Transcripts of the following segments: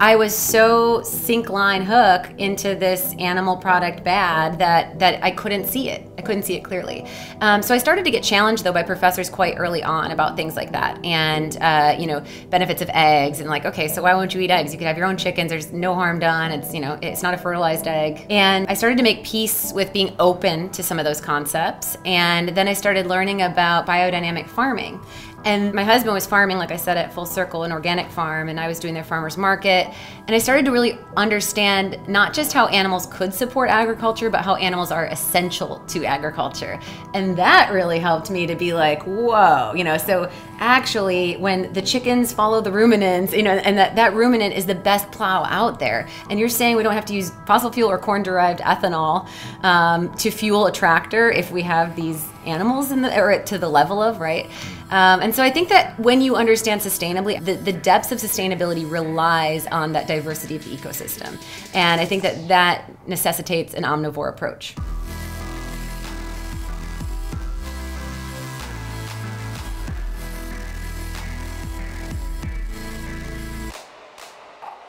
I was so sink, line, hook into this animal product bad that I couldn't see it. I couldn't see it clearly. So I started to get challenged though by professors quite early on about things like that and you know, benefits of eggs and like, okay, so why won't you eat eggs? You could have your own chickens. There's no harm done. It's, you know, it's not a fertilized egg. And I started to make peace with being open to some of those concepts. And then I started learning about biodynamic farming. And my husband was farming, like I said, at Full Circle, an organic farm, and I was doing their farmer's market. And I started to really understand not just how animals could support agriculture, but how animals are essential to agriculture. And that really helped me to be like, whoa, you know, so actually when the chickens follow the ruminants, you know, and that ruminant is the best plow out there. And you're saying we don't have to use fossil fuel or corn-derived ethanol to fuel a tractor if we have these animals in the, or to the level of, right? And so I think that when you understand sustainably, the depths of sustainability relies on that diversity of the ecosystem. And I think that necessitates an omnivore approach.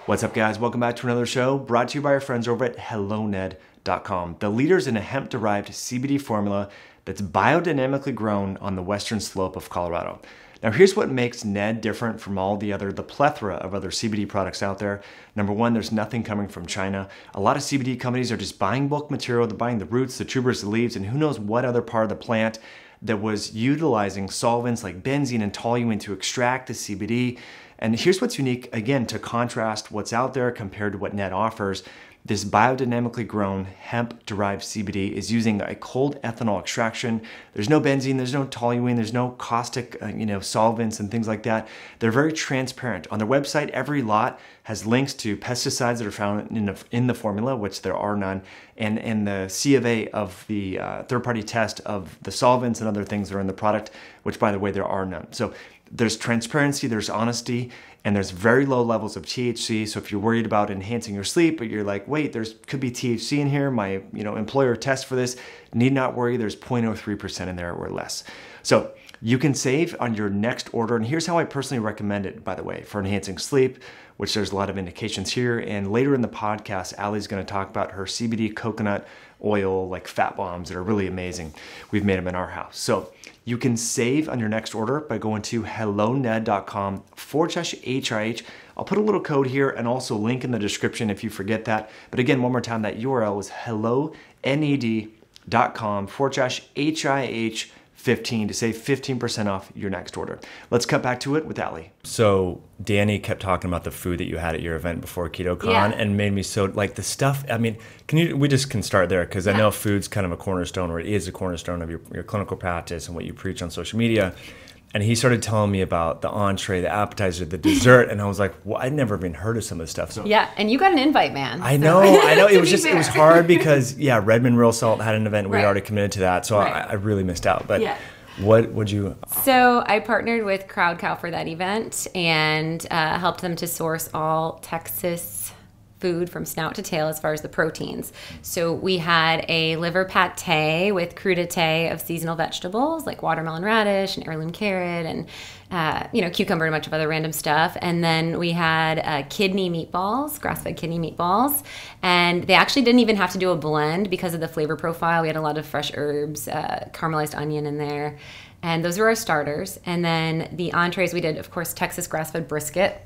What's up guys, welcome back to another show brought to you by our friends over at HelloNed.com, the leaders in a hemp-derived CBD formula that's biodynamically grown on the western slope of Colorado. Now here's what makes Ned different from all the plethora of other CBD products out there. Number one, there's nothing coming from China. A lot of CBD companies are just buying bulk material, they're buying the roots, the tubers, the leaves, and who knows what other part of the plant that was utilizing solvents like benzene and toluene to extract the CBD. And here's what's unique, again, to contrast what's out there compared to what Ned offers. This biodynamically grown hemp-derived CBD is using a cold ethanol extraction. There's no benzene, there's no toluene, there's no caustic you know, solvents and things like that. They're very transparent. On their website, every lot has links to pesticides that are found in the formula, which there are none, and the C of A of the third-party test of the solvents and other things that are in the product, which, by the way, there are none. So there's transparency, there's honesty, and there's very low levels of THC. So if you're worried about enhancing your sleep, but you're like, wait, there's could be THC in here, my employer tests for this, need not worry, there's 0.03% in there or less. So you can save on your next order, and here's how I personally recommend it, by the way, for enhancing sleep, which there's a lot of indications here, and later in the podcast, Ali's gonna talk about her CBD coconut oil, like fat bombs that are really amazing. We've made them in our house. So you can save on your next order by going to helloned.com/HIH. I'll put a little code here and also link in the description if you forget that. But again, one more time, that URL is helloned.com/HIH15 to save 15% off your next order. Let's cut back to it with Ali. So Danny kept talking about the food that you had at your event before KetoCon, yeah, and made me so like the stuff. I mean, we can start there because yeah, I know food's kind of a cornerstone, or it is a cornerstone of your clinical practice and what you preach on social media. And he started telling me about the entree, the appetizer, the dessert, and I was like, well, I'd never even heard of some of this stuff. So yeah, and you got an invite, man. I know. It was just fair. It was hard because yeah, Redmond Real Salt had an event, we had already committed to that, so right, I really missed out. But yeah. What would you? So I partnered with Crowd Cow for that event and helped them to source all Texas food from snout to tail as far as the proteins. So we had a liver pate with crudité of seasonal vegetables like watermelon radish and heirloom carrot and you know, cucumber and a bunch of other random stuff. And then we had kidney meatballs, grass-fed kidney meatballs. And they actually didn't even have to do a blend because of the flavor profile. We had a lot of fresh herbs, caramelized onion in there. And those were our starters. And then the entrees we did, of course, Texas grass-fed brisket.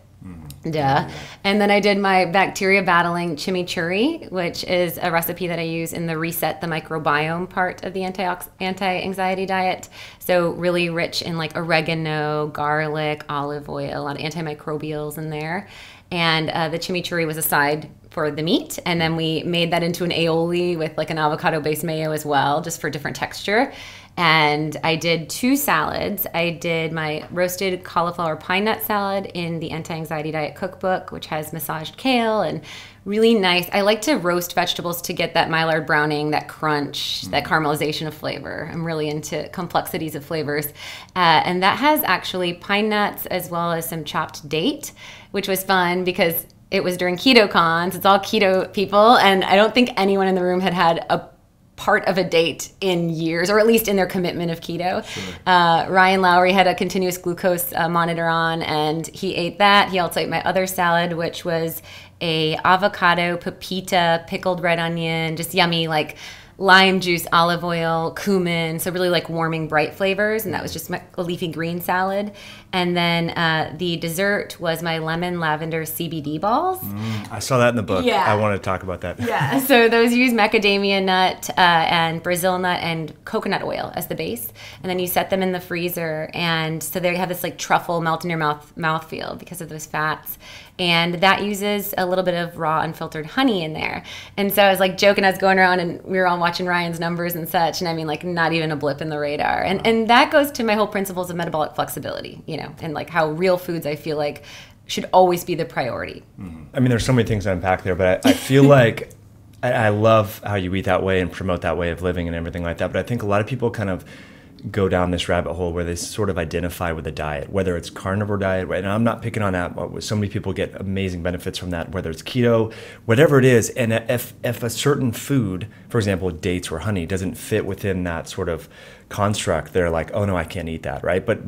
Duh. And then I did my bacteria battling chimichurri, which is a recipe that I use in the Reset the Microbiome part of the anti-anxiety diet. So really rich in like oregano, garlic, olive oil, a lot of antimicrobials in there. And the chimichurri was a side for the meat, and then we made that into an aioli with like an avocado-based mayo as well, just for different texture. And I did two salads. I did my roasted cauliflower pine nut salad in the Anti-Anxiety Diet Cookbook, which has massaged kale and really nice. I like to roast vegetables to get that Maillard browning, that crunch, that caramelization of flavor. I'm really into complexities of flavors. And that has actually pine nuts as well as some chopped date, which was fun because it was during KetoCon. It's all keto people, and I don't think anyone in the room had had a part of a date in years, or at least in their commitment of keto. Sure. Ryan Lowery had a continuous glucose monitor on, and he ate that. He also ate my other salad, which was a avocado, pepita, pickled red onion, just yummy, like lime juice, olive oil, cumin, so really like warming, bright flavors. And that was just my leafy green salad. And then the dessert was my lemon lavender CBD balls. I saw that in the book. Yeah. I want to talk about that. Yeah, so those use macadamia nut and Brazil nut and coconut oil as the base. And then you set them in the freezer. And so they have this like truffle melt in your mouth feel because of those fats. And that uses a little bit of raw unfiltered honey in there. And so I was like joking, I was going around and we were all watching Ryan's numbers and such, and I mean like not even a blip in the radar. And that goes to my whole principles of metabolic flexibility, you know, and like how real foods I feel like should always be the priority. I mean, there's so many things to unpack there, but I feel like I love how you eat that way and promote that way of living and everything like that. But I think a lot of people kind of go down this rabbit hole where they sort of identify with a diet, whether it's carnivore diet, and I'm not picking on that, but so many people get amazing benefits from that, whether it's keto, whatever it is. And if a certain food, for example, dates or honey, doesn't fit within that sort of construct, they're like, oh no, I can't eat that, right? But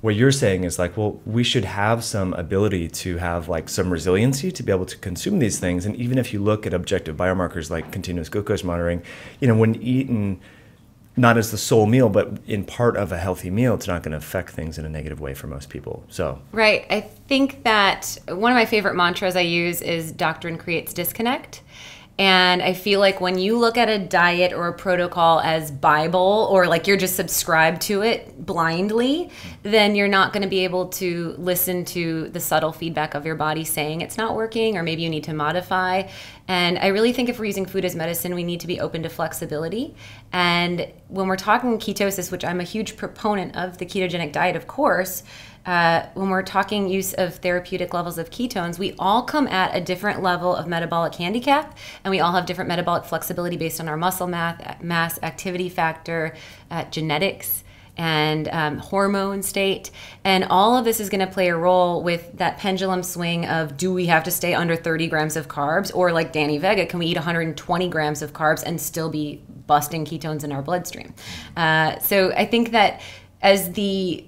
what you're saying is like, well, we should have some ability to have like some resiliency to be able to consume these things. And even if you look at objective biomarkers like continuous glucose monitoring, you know, when eaten, not as the sole meal, but in part of a healthy meal, it's not going to affect things in a negative way for most people. So right. I think that one of my favorite mantras I use is doctrine creates disconnect. And I feel like when you look at a diet or a protocol as Bible, or like you're just subscribed to it blindly, then you're not going to be able to listen to the subtle feedback of your body saying it's not working, or maybe you need to modify. And I really think if we're using food as medicine, we need to be open to flexibility. And when we're talking ketosis, which I'm a huge proponent of the ketogenic diet, of course, when we're talking use of therapeutic levels of ketones, we all come at a different level of metabolic handicap, and we all have different metabolic flexibility based on our muscle mass, activity factor, genetics, and hormone state. And all of this is going to play a role with that pendulum swing of, do we have to stay under 30 grams of carbs? Or like Danny Vega, can we eat 120 grams of carbs and still be busting ketones in our bloodstream? So I think that as the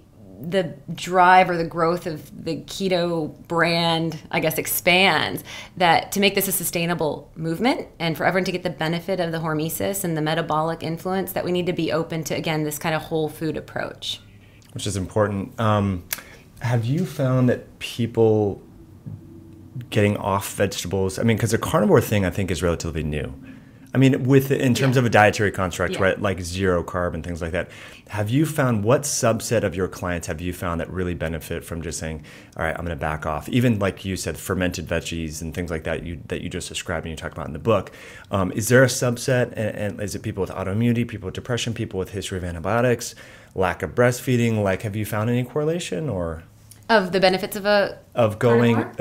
drive or the growth of the keto brand, I guess, expands, that to make this a sustainable movement and for everyone to get the benefit of the hormesis and the metabolic influence, that we need to be open to, again, this kind of whole food approach. Which is important. Have you found that people getting off vegetables, I mean, because the carnivore thing I think is relatively new. I mean, in terms of a dietary construct, right, like zero carb and things like that, have you found, what subset of your clients have you found that really benefit from just saying, all right, I'm going to back off? Even like you said, fermented veggies and things like that you just described and you talked about in the book. Is there a subset, and is it people with autoimmunity, people with depression, people with history of antibiotics, lack of breastfeeding? Like, have you found any correlation or... Of the benefits of going like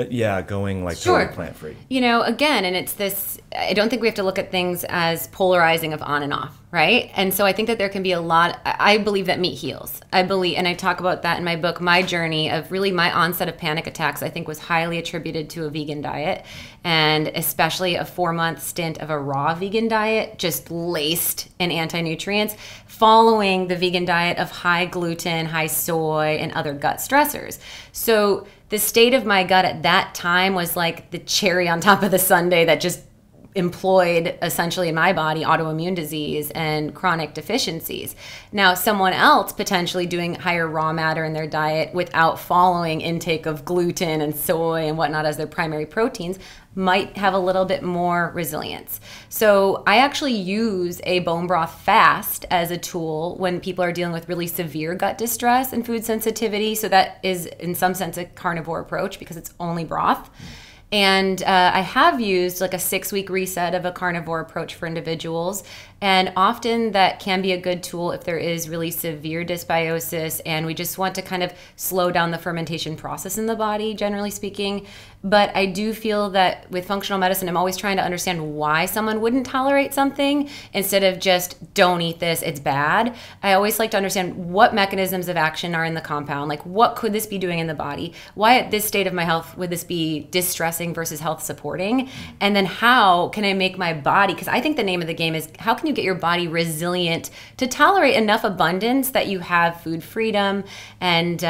totally plant free. You know, again, and it's this, I don't think we have to look at things as polarizing of on and off, right? And so I think that there can be a lot, I believe that meat heals. I believe, and I talk about that in my book, my journey of really my onset of panic attacks, I think was highly attributed to a vegan diet, and especially a 4-month stint of a raw vegan diet, just laced in anti-nutrients, following the vegan diet of high gluten, high soy, and other gut stressors. So the state of my gut at that time was like the cherry on top of the sundae that just employed essentially in my body autoimmune disease and chronic deficiencies. Now, someone else potentially doing higher raw matter in their diet without following intake of gluten and soy and whatnot as their primary proteins might have a little bit more resilience. So I actually use a bone broth fast as a tool when people are dealing with really severe gut distress and food sensitivity. So that is in some sense a carnivore approach because it's only broth. And I have used like a 6-week reset of a carnivore approach for individuals. And often that can be a good tool if there is really severe dysbiosis and we just want to kind of slow down the fermentation process in the body, generally speaking. But I do feel that with functional medicine, I'm always trying to understand why someone wouldn't tolerate something instead of just don't eat this, it's bad. I always like to understand what mechanisms of action are in the compound. Like, what could this be doing in the body? Why at this state of my health would this be distressing stressing versus health supporting? And then how can I make my body, because I think the name of the game is how can you get your body resilient to tolerate enough abundance that you have food freedom and,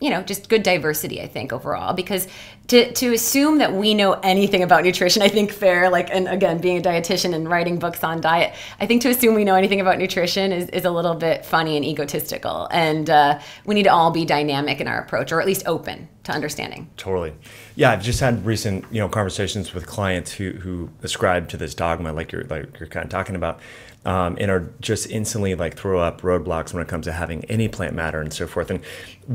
you know, just good diversity, I think, overall. Because to assume that we know anything about nutrition, I think fair, like, and again, being a dietitian and writing books on diet, I think to assume we know anything about nutrition is a little bit funny and egotistical. And we need to all be dynamic in our approach, or at least open to understanding. Totally. Yeah, I've just had recent, you know, conversations with clients who ascribe to this dogma, like you're kind of talking about, and are just instantly like throw up roadblocks when it comes to having any plant matter and so forth. And I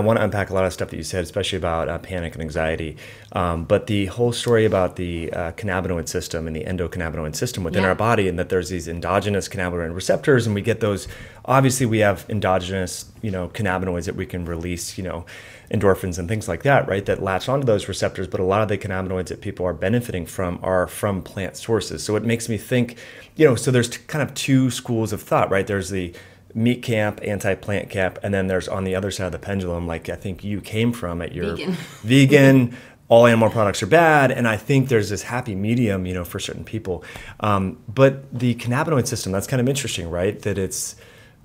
want to unpack a lot of stuff that you said, especially about panic and anxiety. But the whole story about the cannabinoid system and the endocannabinoid system within our body, and that there's these endogenous cannabinoid receptors, and we get those. Obviously, we have endogenous, you know, cannabinoids that we can release, you know, endorphins and things like that, right, that latch onto those receptors. But a lot of the cannabinoids that people are benefiting from are from plant sources. So it makes me think, you know, so there's kind of two schools of thought, right? There's the meat camp, anti-plant camp, and then there's on the other side of the pendulum, like I think you came from at your vegan all animal products are bad. And I think there's this happy medium, you know, for certain people. But the cannabinoid system, that's kind of interesting, right? That it's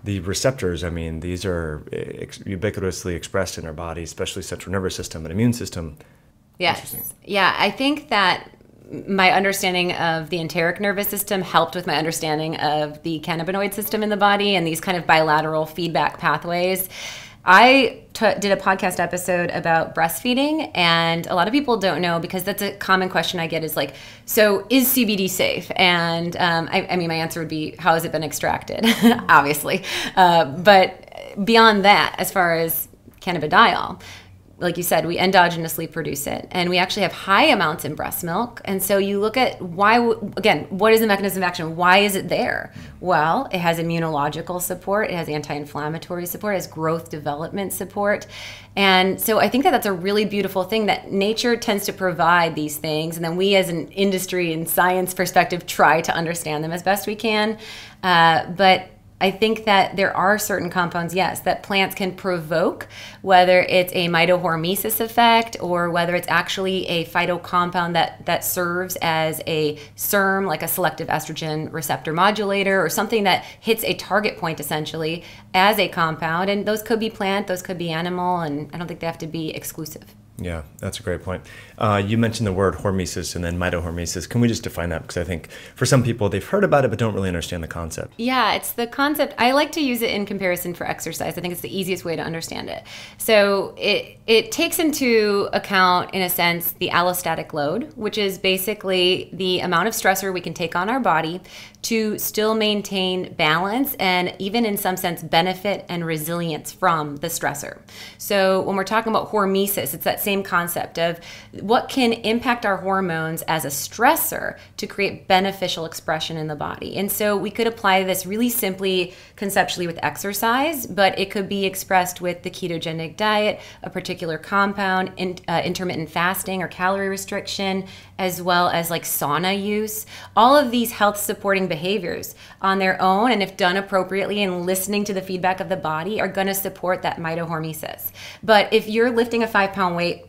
the receptors, I mean, these are ubiquitously expressed in our body, especially central nervous system and immune system. Yes. Yeah, I think that my understanding of the enteric nervous system helped with my understanding of the cannabinoid system in the body and these kind of bilateral feedback pathways. I did a podcast episode about breastfeeding, and a lot of people don't know, because that's a common question I get is like, so is CBD safe? And I mean, my answer would be, how has it been extracted? Obviously. But beyond that, as far as cannabidiol, like you said, we endogenously produce it, and we actually have high amounts in breast milk. And so you look at why, again, what is the mechanism of action? Why is it there? Well, it has immunological support, it has anti-inflammatory support, it has growth development support. And so I think that that's a really beautiful thing, that nature tends to provide these things, and then we as an industry and science perspective try to understand them as best we can. But I think that there are certain compounds, yes, that plants can provoke, whether it's a mitohormesis effect or whether it's actually a phytocompound that serves as a SERM, like a selective estrogen receptor modulator, or something that hits a target point essentially as a compound. And those could be plant, those could be animal, and I don't think they have to be exclusive. Yeah, that's a great point. You mentioned the word hormesis and then mitohormesis. Can we just define that? Because I think for some people, they've heard about it, but don't really understand the concept. Yeah, it's the concept. I like to use it in comparison for exercise. I think it's the easiest way to understand it. So it takes into account, in a sense, the allostatic load, which is basically the amount of stressor we can take on our body to still maintain balance and even in some sense benefit and resilience from the stressor. So when we're talking about hormesis, it's that same concept of what can impact our hormones as a stressor to create beneficial expression in the body. And so we could apply this really simply conceptually with exercise, but it could be expressed with the ketogenic diet, a particular compound, intermittent fasting or calorie restriction, as well as like sauna use. All of these health supporting behaviors on their own, and if done appropriately and listening to the feedback of the body, are going to support that mitohormesis. But if you're lifting a 5-pound weight,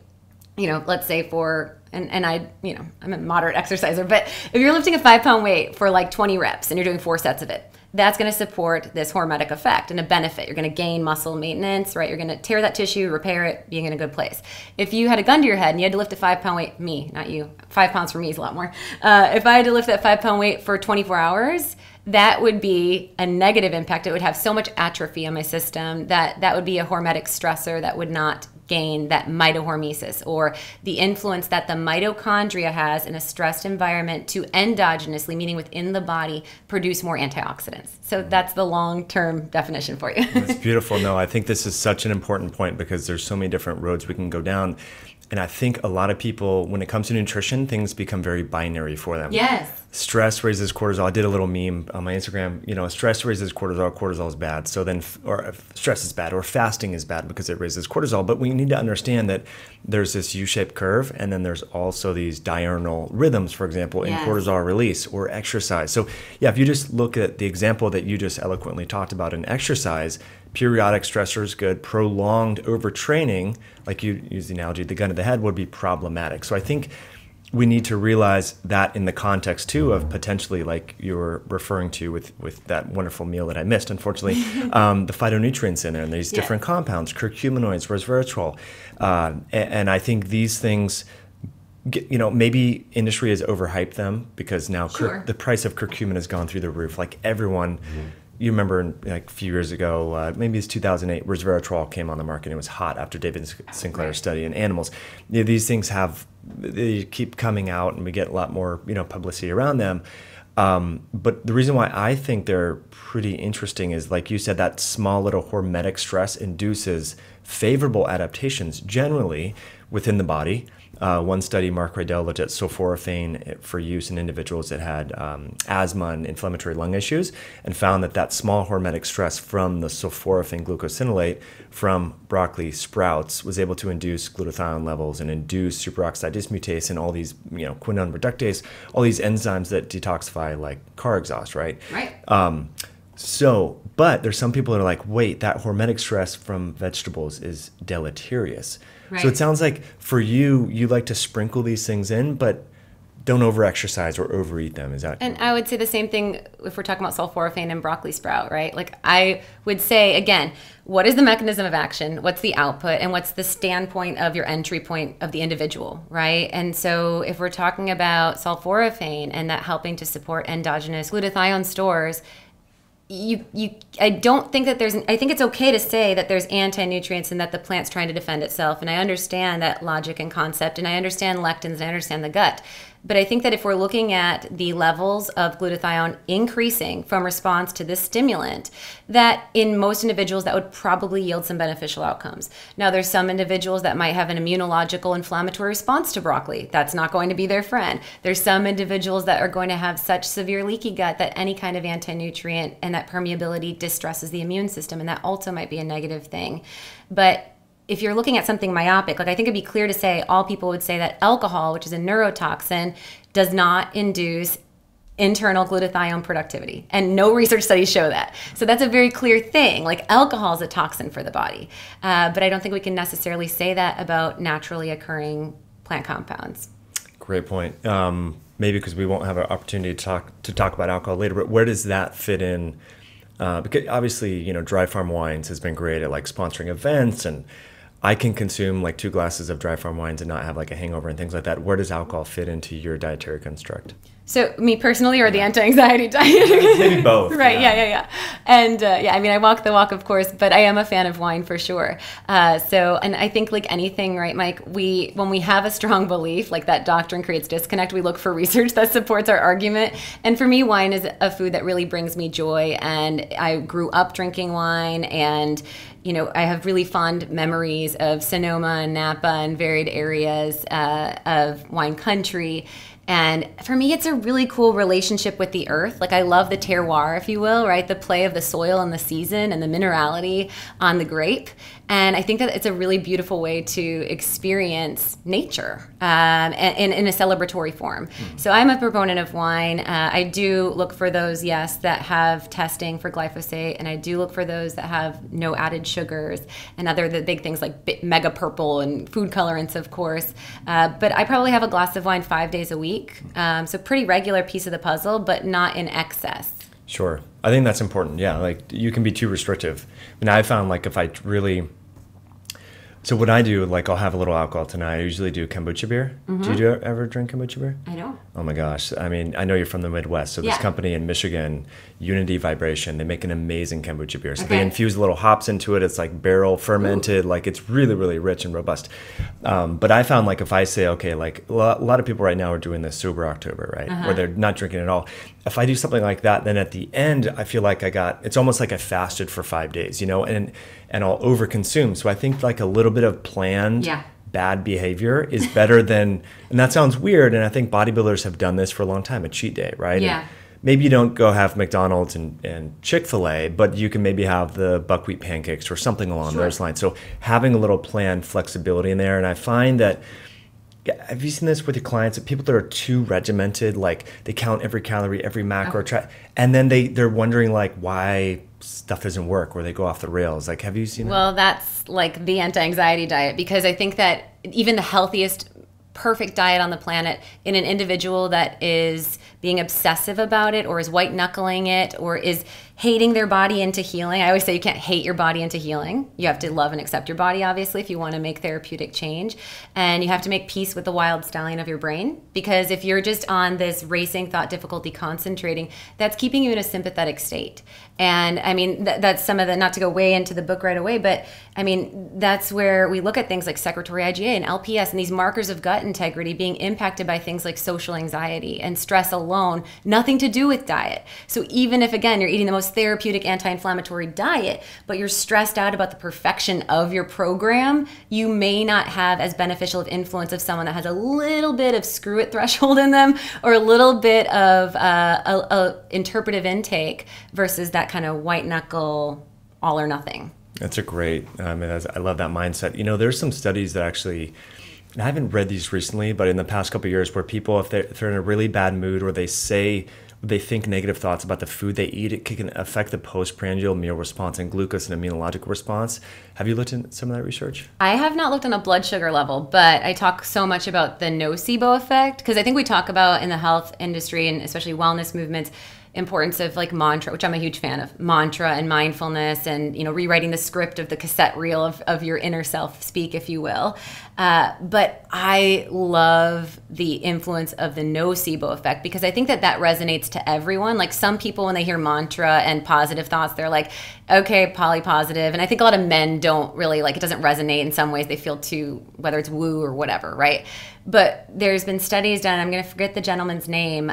you know, let's say for, and I, you know, I'm a moderate exerciser, but if you're lifting a 5-pound weight for like 20 reps and you're doing 4 sets of it, that's going to support this hormetic effect and a benefit. You're going to gain muscle maintenance, right? You're going to tear that tissue, repair it, being in a good place. If you had a gun to your head and you had to lift a 5-pound weight, me, not you, 5 pounds for me is a lot more. If I had to lift that 5-pound weight for 24 hours, that would be a negative impact. It would have so much atrophy on my system that would be a hormetic stressor that would not gain that mitohormesis, or the influence that the mitochondria has in a stressed environment to endogenously, meaning within the body, produce more antioxidants. So that's the long-term definition for you. That's beautiful. No, I think this is such an important point, because there's so many different roads we can go down. And I think a lot of people, when it comes to nutrition, things become very binary for them. Yes. Stress raises cortisol. I did a little meme on my Instagram, you know, stress raises cortisol, cortisol is bad. So then, or stress is bad, or fasting is bad because it raises cortisol. But we need to understand that there's this U-shaped curve, and then there's also these diurnal rhythms, for example, in cortisol release or exercise. So yeah, if you just look at the example that you just eloquently talked about in exercise, periodic stressor is good. Prolonged overtraining, like you use the analogy, the gun to the head would be problematic. So I think we need to realize that in the context too of potentially, like you were referring to with that wonderful meal that I missed, unfortunately, the phytonutrients in there and these different compounds, curcuminoids, resveratrol. And I think these things, you know, maybe industry has overhyped them because now the price of curcumin has gone through the roof. Like everyone, you remember like a few years ago, maybe it's 2008, resveratrol came on the market and it was hot after David Sinclair's study in animals. You know, these things have, they keep coming out and we get a lot more, you know, publicity around them. But the reason why I think they're pretty interesting is, like you said, that small little hormetic stress induces favorable adaptations generally within the body. One study, Mark Rydell looked at sulforaphane for use in individuals that had asthma and inflammatory lung issues, and found that that small hormetic stress from the sulforaphane glucosinolate from broccoli sprouts was able to induce glutathione levels and induce superoxide dismutase and all these, you know, quinone reductase, all these enzymes that detoxify like car exhaust, right? Right. So, but there's some people that are like, wait, that hormetic stress from vegetables is deleterious. Right. So it sounds like for you, you like to sprinkle these things in, but don't over-exercise or overeat them. Is that correct? And I would say the same thing if we're talking about sulforaphane and broccoli sprout, right? Like I would say, again, what is the mechanism of action? What's the output? And what's the standpoint of your entry point of the individual, right? And so if we're talking about sulforaphane and that helping to support endogenous glutathione stores, I don't think that there's, I think it's okay to say that there's anti-nutrients and that the plant's trying to defend itself. And I understand that logic and concept, and I understand lectins, and I understand the gut. But I think that if we're looking at the levels of glutathione increasing from response to this stimulant, that in most individuals that would probably yield some beneficial outcomes. Now there's some individuals that might have an immunological inflammatory response to broccoli. That's not going to be their friend. There's some individuals that are going to have such severe leaky gut that any kind of anti-nutrient and that permeability distresses the immune system, and that also might be a negative thing. But if you're looking at something myopic, like I think it'd be clear to say, all people would say that alcohol, which is a neurotoxin, does not induce internal glutathione productivity. And no research studies show that. So that's a very clear thing. Like alcohol is a toxin for the body. But I don't think we can necessarily say that about naturally occurring plant compounds. Great point. Maybe because we won't have an opportunity to talk about alcohol later, but where does that fit in? Because obviously, you know, Dry Farm Wines has been great at like sponsoring events, and I can consume like 2 glasses of Dry Farm Wines and not have like a hangover and things like that. Where does alcohol fit into your dietary construct? So me personally, or the anti-anxiety diet? Maybe both. Right, yeah. And yeah, I mean, I walk the walk, of course, but I am a fan of wine for sure. So, and I think like anything, right, Mike, when we have a strong belief, like that doctrine creates disconnect, we look for research that supports our argument. And for me, wine is a food that really brings me joy. And I grew up drinking wine, and you know, I have really fond memories of Sonoma and Napa and varied areas of wine country. And for me, it's a really cool relationship with the earth. Like I love the terroir, if you will, right? The play of the soil and the season and the minerality on the grape. And I think that it's a really beautiful way to experience nature in a celebratory form. So I'm a proponent of wine. I do look for those, yes, that have testing for glyphosate, and I do look for those that have no added sugars and other the big things like mega purple and food colorants, of course. But I probably have a glass of wine 5 days a week. So pretty regular piece of the puzzle, but not in excess. Sure. I think that's important. Yeah. Like you can be too restrictive. And I found like if I really... So what I do, like I'll have a little alcohol tonight. I usually do kombucha beer. Do you ever drink kombucha beer? I don't. Oh my gosh. I mean, I know you're from the Midwest. So this company in Michigan, Unity Vibration, they make an amazing kombucha beer. So they infuse little hops into it. It's like barrel fermented. Like it's really, really rich and robust. But I found like if I say, okay, like a lot of people right now are doing this Sober October, right? Where they're not drinking at all. If I do something like that, then at the end, I feel like I got, it's almost like I fasted for 5 days, you know, and I'll overconsume. So I think like a little bit of planned bad behavior is better than, and that sounds weird. And I think bodybuilders have done this for a long time, a cheat day, right? Yeah. And maybe you don't go have McDonald's and Chick-fil-A, but you can maybe have the buckwheat pancakes or something along those lines. So having a little planned flexibility in there. And I find that, have you seen this with your clients, that people that are too regimented, like they count every calorie, every macro, and then they're wondering like why stuff doesn't work, where they go off the rails? Like, have you seen that? Well, that's like the anti-anxiety diet, because I think that even the healthiest, perfect diet on the planet, in an individual that is being obsessive about it, or is white knuckling it, or is hating their body into healing. I always say you can't hate your body into healing. You have to love and accept your body, obviously, if you want to make therapeutic change. And you have to make peace with the wild stallion of your brain, because if you're just on this racing thought, difficulty concentrating, that's keeping you in a sympathetic state. And I mean, that's some of the, not to go way into the book right away, but I mean, that's where we look at things like secretory IgA and LPS and these markers of gut integrity being impacted by things like social anxiety and stress alone, nothing to do with diet. So even if, again, you're eating the most therapeutic anti-inflammatory diet, but you're stressed out about the perfection of your program, you may not have as beneficial of influence of someone that has a little bit of screw it threshold in them, or a little bit of a interpretive intake versus that kind of white knuckle all or nothing. That's a great, I mean, I love that mindset. You know, there's some studies that actually, and I haven't read these recently, but in the past couple of years, where people, if they're in a really bad mood, or they say, they think negative thoughts about the food they eat, it can affect the postprandial meal response and glucose and immunologic response. Have you looked into some of that research? I have not looked on a blood sugar level, but I talk so much about the nocebo effect, because I think we talk about in the health industry and especially wellness movements, importance of like mantra, which I'm a huge fan of, mantra and mindfulness, and you know, rewriting the script of the cassette reel of your inner self speak, if you will. But I love the influence of the nocebo effect, because I think that that resonates to everyone. Like, some people, when they hear mantra and positive thoughts, they're like, okay, polypositive. And I think a lot of men don't really like, it doesn't resonate in some ways. They feel too, whether it's woo or whatever, right? But there's been studies done, I'm going to forget the gentleman's name,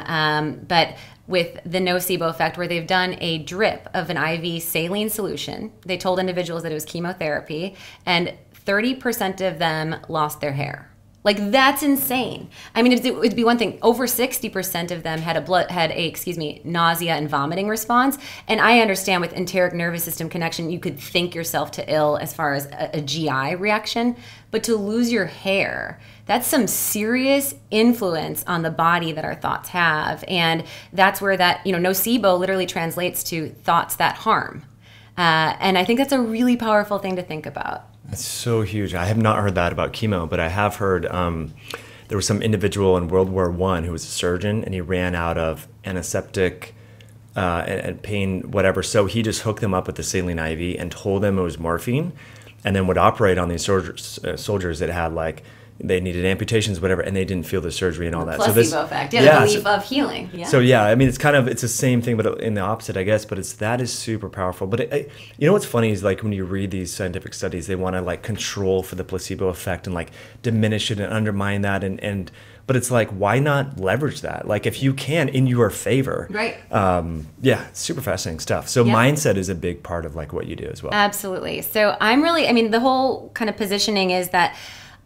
but with the nocebo effect, where they've done a drip of an IV saline solution. They told individuals that it was chemotherapy, and 30% of them lost their hair. Like, that's insane. I mean, it would be one thing, over 60% of them had a nausea and vomiting response. And I understand with enteric nervous system connection, you could think yourself to ill as far as a GI reaction, but to lose your hair, that's some serious influence on the body that our thoughts have. And that's where that, you know, nocebo literally translates to thoughts that harm. And I think that's a really powerful thing to think about. That's so huge. I have not heard that about chemo, but I have heard there was some individual in World War I who was a surgeon, and he ran out of antiseptic and pain, whatever. So he just hooked them up with the saline IV and told them it was morphine, and then would operate on these soldiers that had, like, they needed amputations, whatever, and they didn't feel the surgery and all that. Placebo effect, yeah, the belief of healing. Yeah. So yeah, I mean, it's the same thing, but in the opposite, I guess. But that is super powerful. But you know what's funny is, like, when you read these scientific studies, they want to like control for the placebo effect and like diminish it and undermine that, but it's like, why not leverage that? Like, if you can, in your favor, right? Yeah, super fascinating stuff. So mindset is a big part of like what you do as well. Absolutely. So the whole kind of positioning is that,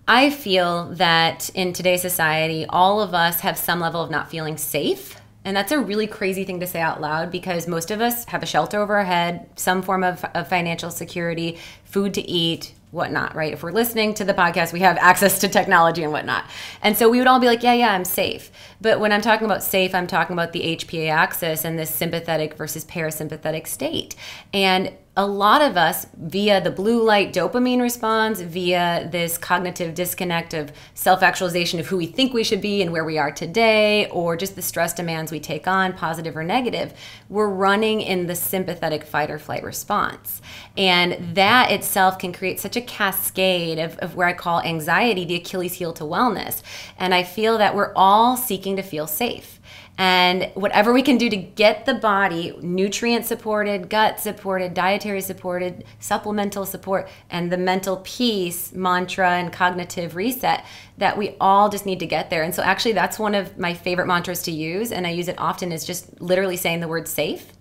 I feel that in today's society, all of us have some level of not feeling safe. And that's a really crazy thing to say out loud, because most of us have a shelter over our head, some form of financial security, food to eat, whatnot, right? If we're listening to the podcast, we have access to technology and whatnot. And so we would all be like, yeah, I'm safe. But when I'm talking about safe, I'm talking about the HPA axis and this sympathetic versus parasympathetic state. And a lot of us, via the blue light dopamine response, via this cognitive disconnect of self-actualization of who we think we should be and where we are today, or just the stress demands we take on, positive or negative, we're running in the sympathetic fight or flight response. And that itself can create such a cascade of where I call anxiety the Achilles heel to wellness. And I feel that we're all seeking to feel safe. And whatever we can do to get the body nutrient-supported, gut-supported, dietary-supported, supplemental support, and the mental peace, mantra, and cognitive reset, that we all just need to get there. And so actually that's one of my favorite mantras to use, and I use it often, is just literally saying the word safe.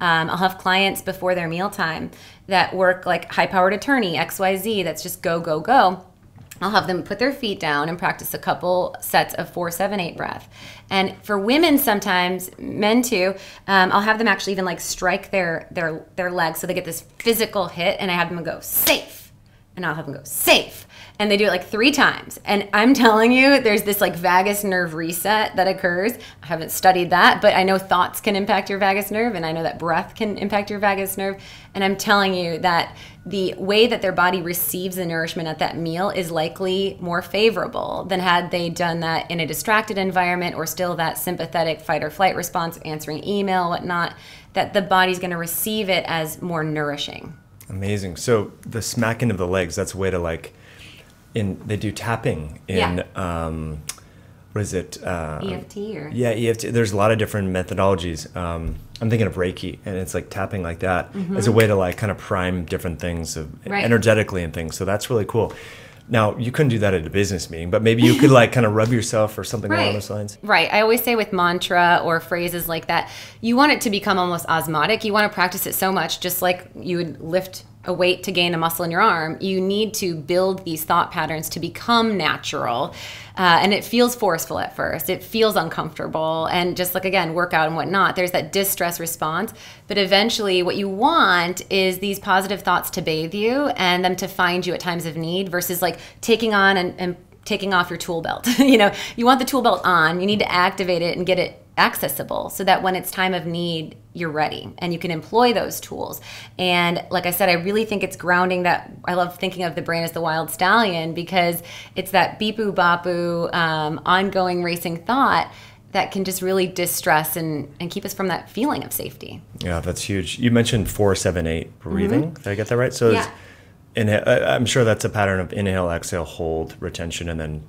I'll have clients before their mealtime that work like high-powered attorney, XYZ, that's just go, go, go. I'll have them put their feet down and practice a couple sets of 4, 7, 8 breath. And for women sometimes, men too, I'll have them actually even like strike their legs so they get this physical hit, and I have them go safe. And I'll have them go safe. and they do it like 3 times. And I'm telling you, there's this like vagus nerve reset that occurs. I haven't studied that, but I know thoughts can impact your vagus nerve, and I know that breath can impact your vagus nerve. And I'm telling you that the way that their body receives the nourishment at that meal is likely more favorable than had they done that in a distracted environment, or still that sympathetic fight or flight response, answering email, whatnot, that the body's gonna receive it as more nourishing. Amazing. So the smacking of the legs, that's a way to like, they do tapping in, yeah. What is it? EFT or? Yeah, EFT. There's a lot of different methodologies. I'm thinking of Reiki, and it's like tapping like that as a way to like kind of prime different things energetically and things. So that's really cool. Now, you couldn't do that at a business meeting, but maybe you could like kind of rub yourself or something along those lines. Right. I always say with mantra or phrases like that, you want it to become almost osmotic. You want to practice it so much, just like you would lift a weight to gain a muscle in your arm. You need to build these thought patterns to become natural. And it feels forceful at first. It feels uncomfortable. And just like, again, workout and whatnot, there's that distress response. But eventually what you want is these positive thoughts to bathe you and them to find you at times of need, versus like taking on and taking off your tool belt. You know, you want the tool belt on. You need to activate it and get it accessible so that when it's time of need, you're ready and you can employ those tools. And like I said, I really think it's grounding. That I love thinking of the brain as the wild stallion, because it's that beepoo bopoo ongoing racing thought that can just really distress and keep us from that feeling of safety. Yeah, that's huge. You mentioned 4-7-8 breathing. Did I get that right? So yeah. I'm sure that's a pattern of inhale, exhale, hold, retention, and then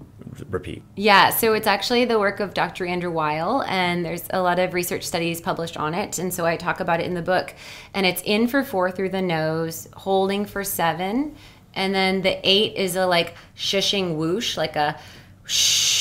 repeat. Yeah, so it's actually the work of Dr. Andrew Weil, and there's a lot of research studies published on it, and so I talk about it in the book. And it's in for 4 through the nose, holding for 7, and then the 8 is a like shushing whoosh, like a shh.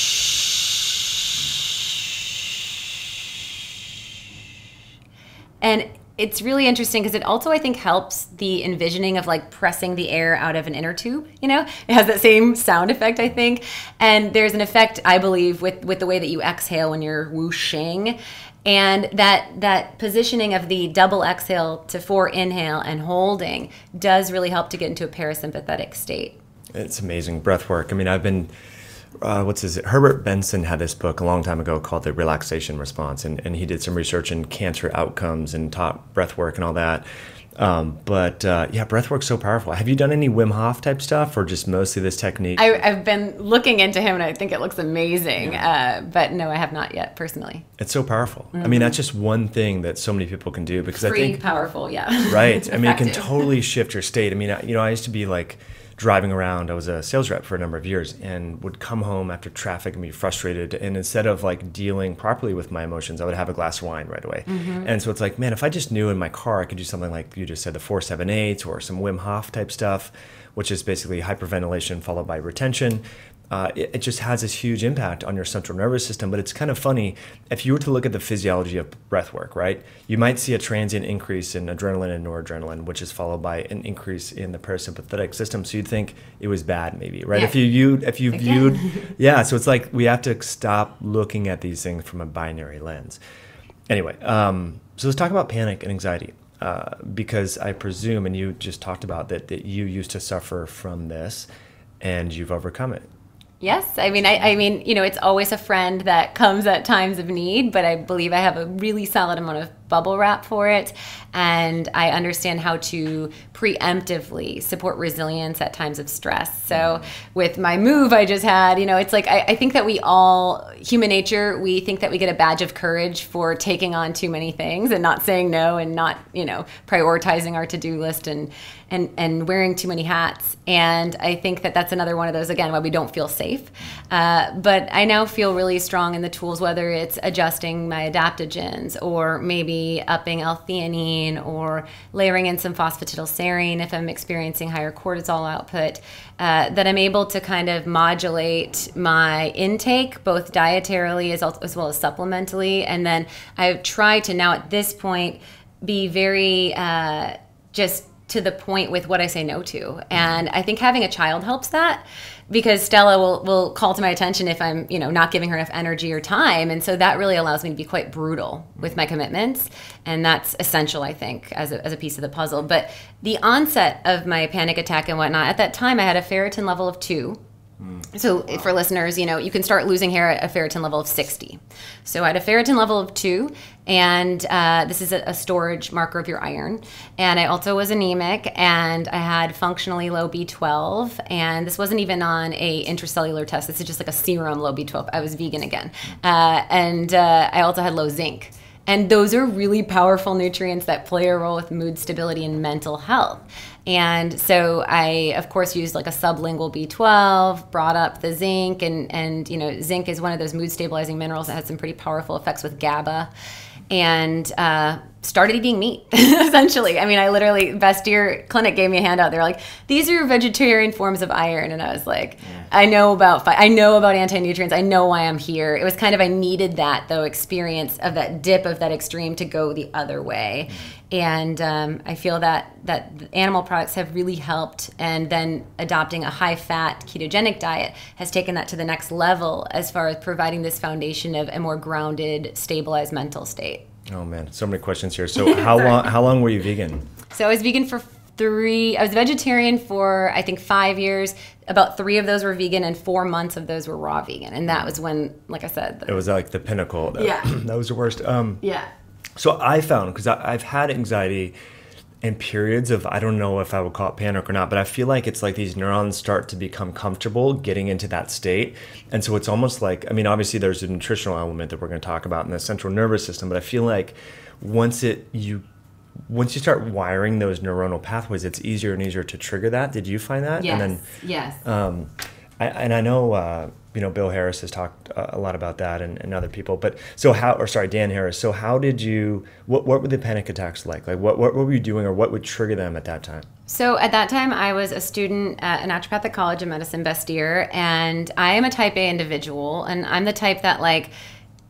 And it's really interesting because it also, I think, helps the envisioning of like pressing the air out of an inner tube, you know? It has that same sound effect, I think. And there's an effect, I believe, with the way that you exhale when you're whooshing. And that positioning of the double exhale to 4 inhale and holding does really help to get into a parasympathetic state. It's amazing breath work. I mean, I've been... Herbert Benson had this book a long time ago called The Relaxation Response, and he did some research in cancer outcomes and taught breath work and all that. Yeah, breath work's so powerful. Have you done any Wim Hof type stuff, or just mostly this technique? I've been looking into him, and I think it looks amazing. Yeah. But no, I have not yet personally. It's so powerful. I mean, that's just one thing that so many people can do, because powerful, yeah. Right. I mean, it can totally shift your state. I mean, I used to be like driving around. I was a sales rep for a number of years and would come home after traffic and be frustrated. And instead of like dealing properly with my emotions, I would have a glass of wine right away. And so it's like, man, if I just knew in my car, I could do something like you just said, the 4-7-8 or some Wim Hof type stuff, which is basically hyperventilation followed by retention. It just has this huge impact on your central nervous system. But it's kind of funny, if you were to look at the physiology of breath work, right? You might see a transient increase in adrenaline and noradrenaline, which is followed by an increase in the parasympathetic system. So you'd think it was bad maybe, right? Yeah. Yeah, so it's like we have to stop looking at these things from a binary lens. Anyway, so let's talk about panic and anxiety. Because I presume, and you just talked about that you used to suffer from this and you've overcome it. Yes. I mean, I mean, you know, it's always a friend that comes at times of need, but I believe I have a really solid amount of bubble wrap for it. And I understand how to preemptively support resilience at times of stress. So with my move I just had, you know, it's like, I think that we all, human nature, we think that we get a badge of courage for taking on too many things and not saying no and not, you know, prioritizing our to-do list and wearing too many hats. And I think that that's another one of those, again, why we don't feel safe. But I now feel really strong in the tools, whether it's adjusting my adaptogens or maybe upping L-theanine or layering in some phosphatidylserine if I'm experiencing higher cortisol output, that I'm able to kind of modulate my intake, both dietarily as well as supplementally. And then I try to now at this point be very just to the point with what I say no to. And I think having a child helps that, because Stella will call to my attention if I'm, you know, not giving her enough energy or time. And so that really allows me to be quite brutal with my commitments. And that's essential, I think, as a piece of the puzzle. But the onset of my panic attack and whatnot, at that time I had a ferritin level of 2. So for listeners, you know, you can start losing hair at a ferritin level of 60. So at a ferritin level of 2, and this is a storage marker of your iron. And I also was anemic, and I had functionally low B12. And this wasn't even on a intracellular test. This is just like a serum low B12. I was vegan again. I also had low zinc. And those are really powerful nutrients that play a role with mood stability and mental health. And so I, of course, used like a sublingual B12, brought up the zinc, and you know, zinc is one of those mood stabilizing minerals that has some pretty powerful effects with GABA, and started eating meat, essentially. I mean, I literally, Bastyr Clinic gave me a handout. They're like, these are vegetarian forms of iron. And I was like, yeah. I know about anti-nutrients. I know why I'm here. It was kind of, I needed that though experience of that dip of that extreme to go the other way. And I feel that animal products have really helped. And then adopting a high-fat ketogenic diet has taken that to the next level as far as providing this foundation of a more grounded, stabilized mental state. Oh man, so many questions here. So how long were you vegan? So I was vegan for I was vegetarian for I think 5 years. About 3 of those were vegan, and 4 months of those were raw vegan. And that was when, like I said, it was like the pinnacle. Yeah. That was the worst. Yeah. So I found, because I've had anxiety and periods of, I don't know if I would call it panic or not, but I feel like it's like these neurons start to become comfortable getting into that state. And so it's almost like, I mean, obviously there's a nutritional element that we're going to talk about in the central nervous system, but I feel like once you start wiring those neuronal pathways, it's easier and easier to trigger that. Did you find that? Yes. And then, yes. I know, you know, Bill Harris has talked a lot about that and other people, but so Dan Harris. So how did you, what were the panic attacks like? Like what were you doing, or what would trigger them at that time? So at that time I was a student at a naturopathic college of medicine, Bastyr, and I am a type A individual, and I'm the type that like,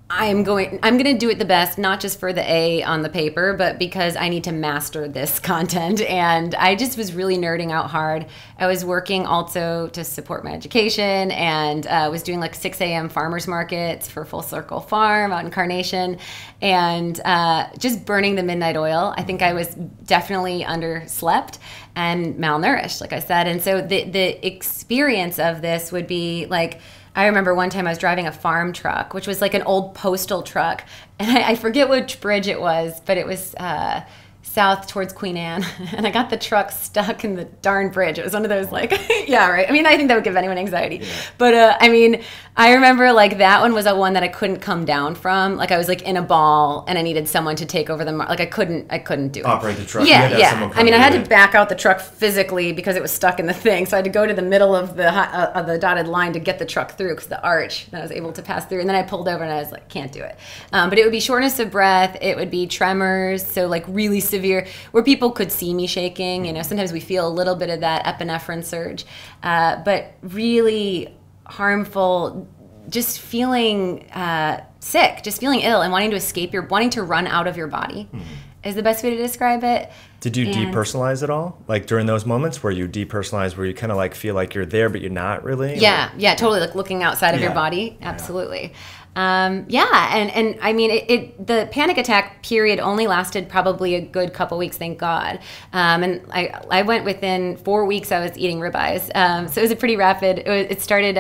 I'm going to do it the best, not just for the A on the paper, but because I need to master this content. And I just was really nerding out hard. I was working also to support my education, and was doing like 6 a.m. farmers markets for Full Circle Farm out in Carnation, and just burning the midnight oil. I think I was definitely underslept and malnourished, like I said. And so the experience of this would be like, I remember one time I was driving a farm truck, which was like an old postal truck, and I forget which bridge it was, but it was south towards Queen Anne, and I got the truck stuck in the darn bridge. It was one of those like, yeah, right. I mean, I think that would give anyone anxiety, yeah. But I mean, I remember like that one was a one that I couldn't come down from. Like I was like in a ball, and I needed someone to take over the like I couldn't do it. Operate the truck. Yeah, yeah. I mean, I had to back out the truck physically because it was stuck in the thing. So I had to go to the middle of the dotted line to get the truck through, because the arch that I was able to pass through. And then I pulled over and I was like, can't do it. But it would be shortness of breath. It would be tremors. So like really severe, where people could see me shaking. You know, sometimes we feel a little bit of that epinephrine surge, but really harmful, just feeling sick, just feeling ill and wanting to escape, wanting to run out of your body is the best way to describe it. Did you depersonalize at all? Like during those moments where you depersonalize, where you kind of like feel like you're there, but you're not really? Yeah, yeah, totally. Like looking outside of your body. Absolutely. Yeah. And I mean, the panic attack period only lasted probably a good couple weeks, thank God. And I went within 4 weeks, I was eating ribeyes. So it was a pretty rapid, it started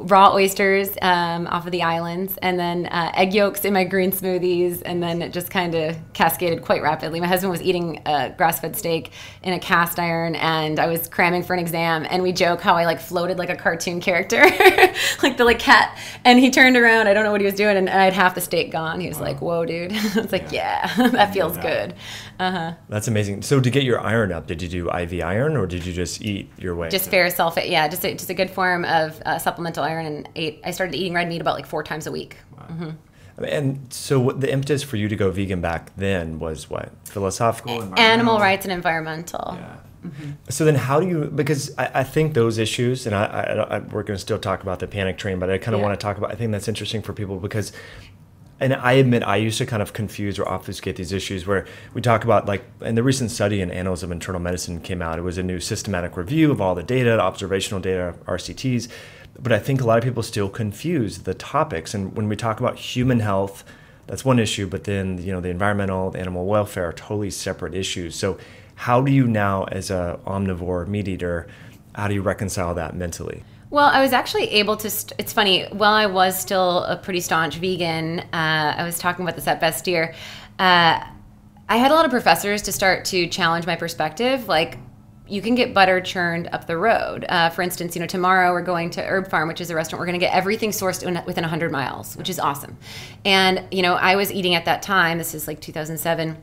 raw oysters off of the islands, and then egg yolks in my green smoothies, and then it just kind of cascaded quite rapidly. My husband was eating grass-fed steak in a cast iron, and I was cramming for an exam, and we joke how I like floated like a cartoon character, like the like cat, and he turned around, I don't know what he was doing, and I had half the steak gone. He was like, whoa, dude. I was like, yeah, that feels good. That's amazing. So to get your iron up, did you do IV iron, or did you just eat your way? Just ferrous sulfate, yeah, just a good form of supplemental iron, and I started eating red meat about like 4 times a week. Wow. And so what the impetus for you to go vegan back then was what? Philosophical? Animal rights and environmental. Yeah. So then how do you, because I think those issues, and we're going to still talk about the panic train, but I kind of want to talk about, I think that's interesting for people, because and I admit I used to kind of confuse or obfuscate these issues where we talk about, like, in the recent study in Annals of Internal Medicine came out, it was a new systematic review of all the data, observational data, RCTs. But I think a lot of people still confuse the topics. And when we talk about human health, that's one issue, but then, you know, the environmental, the animal welfare are totally separate issues. So how do you now, as an omnivore meat eater, how do you reconcile that mentally? Well, I was actually able to, it's funny, while I was still a pretty staunch vegan, I was talking about this at Bastyr, I had a lot of professors to start to challenge my perspective, like, you can get butter churned up the road. For instance, you know, tomorrow we're going to Herb Farm, which is a restaurant. We're going to get everything sourced within 100 miles, which is awesome. And, you know, I was eating at that time, this is like 2007,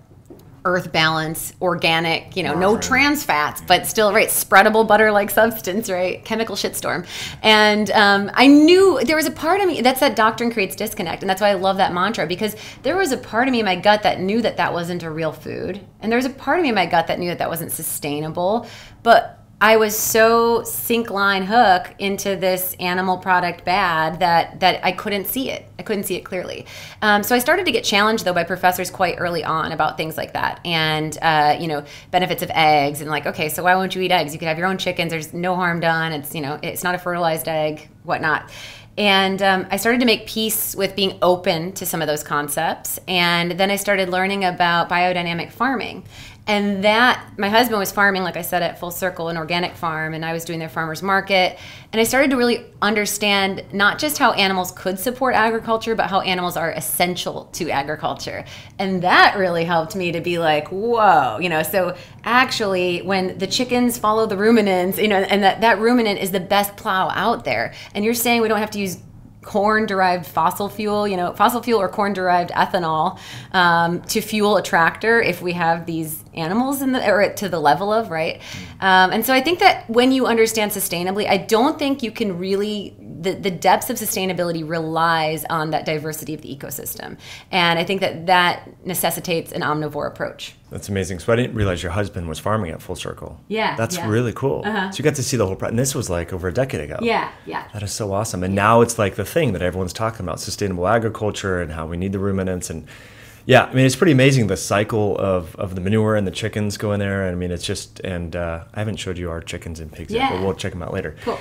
Earth Balance, organic, you know, no trans fats, but still, right, spreadable butter-like substance, right? Chemical shitstorm. And I knew there was a part of me, that's that doctrine creates disconnect, and that's why I love that mantra, because there was a part of me in my gut that knew that that wasn't a real food, and there was a part of me in my gut that knew that that wasn't sustainable, but I was so sink, line, hook into this animal product bad that I couldn't see it. I couldn't see it clearly. So I started to get challenged, though, by professors quite early on about things like that and, you know, benefits of eggs and like, okay, so why won't you eat eggs? You could have your own chickens. There's no harm done. It's, you know, it's not a fertilized egg, whatnot. And I started to make peace with being open to some of those concepts. And then I started learning about biodynamic farming. And that, my husband was farming, like I said, at Full Circle, an organic farm, and I was doing their farmer's market. And I started to really understand not just how animals could support agriculture, but how animals are essential to agriculture. And that really helped me to be like, whoa, you know, so actually when the chickens follow the ruminants, you know, and that ruminant is the best plow out there. And you're saying we don't have to use corn-derived fossil fuel, you know, fossil fuel or corn-derived ethanol to fuel a tractor if we have these animals in the, or to the level of, right? And so I think that when you understand sustainably, I don't think you can really, the depths of sustainability relies on that diversity of the ecosystem. And I think that necessitates an omnivore approach. That's amazing. So I didn't realize your husband was farming at Full Circle. Yeah. That's really cool. So you got to see the whole process. And this was like over a decade ago. Yeah, yeah. That is so awesome. And now it's like the thing that everyone's talking about, sustainable agriculture and how we need the ruminants. And yeah, I mean, it's pretty amazing the cycle of the manure and the chickens go in there. And I mean, it's just, and I haven't showed you our chickens and pigs yet, but we'll check them out later. Cool.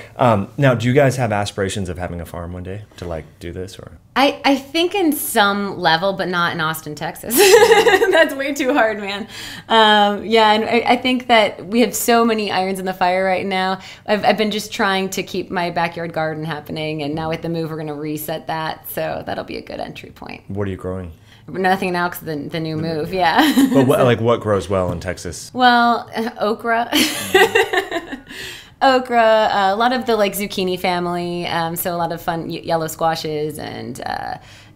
Now, do you guys have aspirations of having a farm one day to like do this? Or I think in some level, but not in Austin, Texas. That's way too hard, man. Yeah, and I think that we have so many irons in the fire right now. I've been just trying to keep my backyard garden happening, and now with the move, we're going to reset that. So that'll be a good entry point. What are you growing? Nothing now because the new move, yeah. But what, like, what grows well in Texas? Well, okra. Okra, a lot of the like zucchini family, so a lot of fun yellow squashes and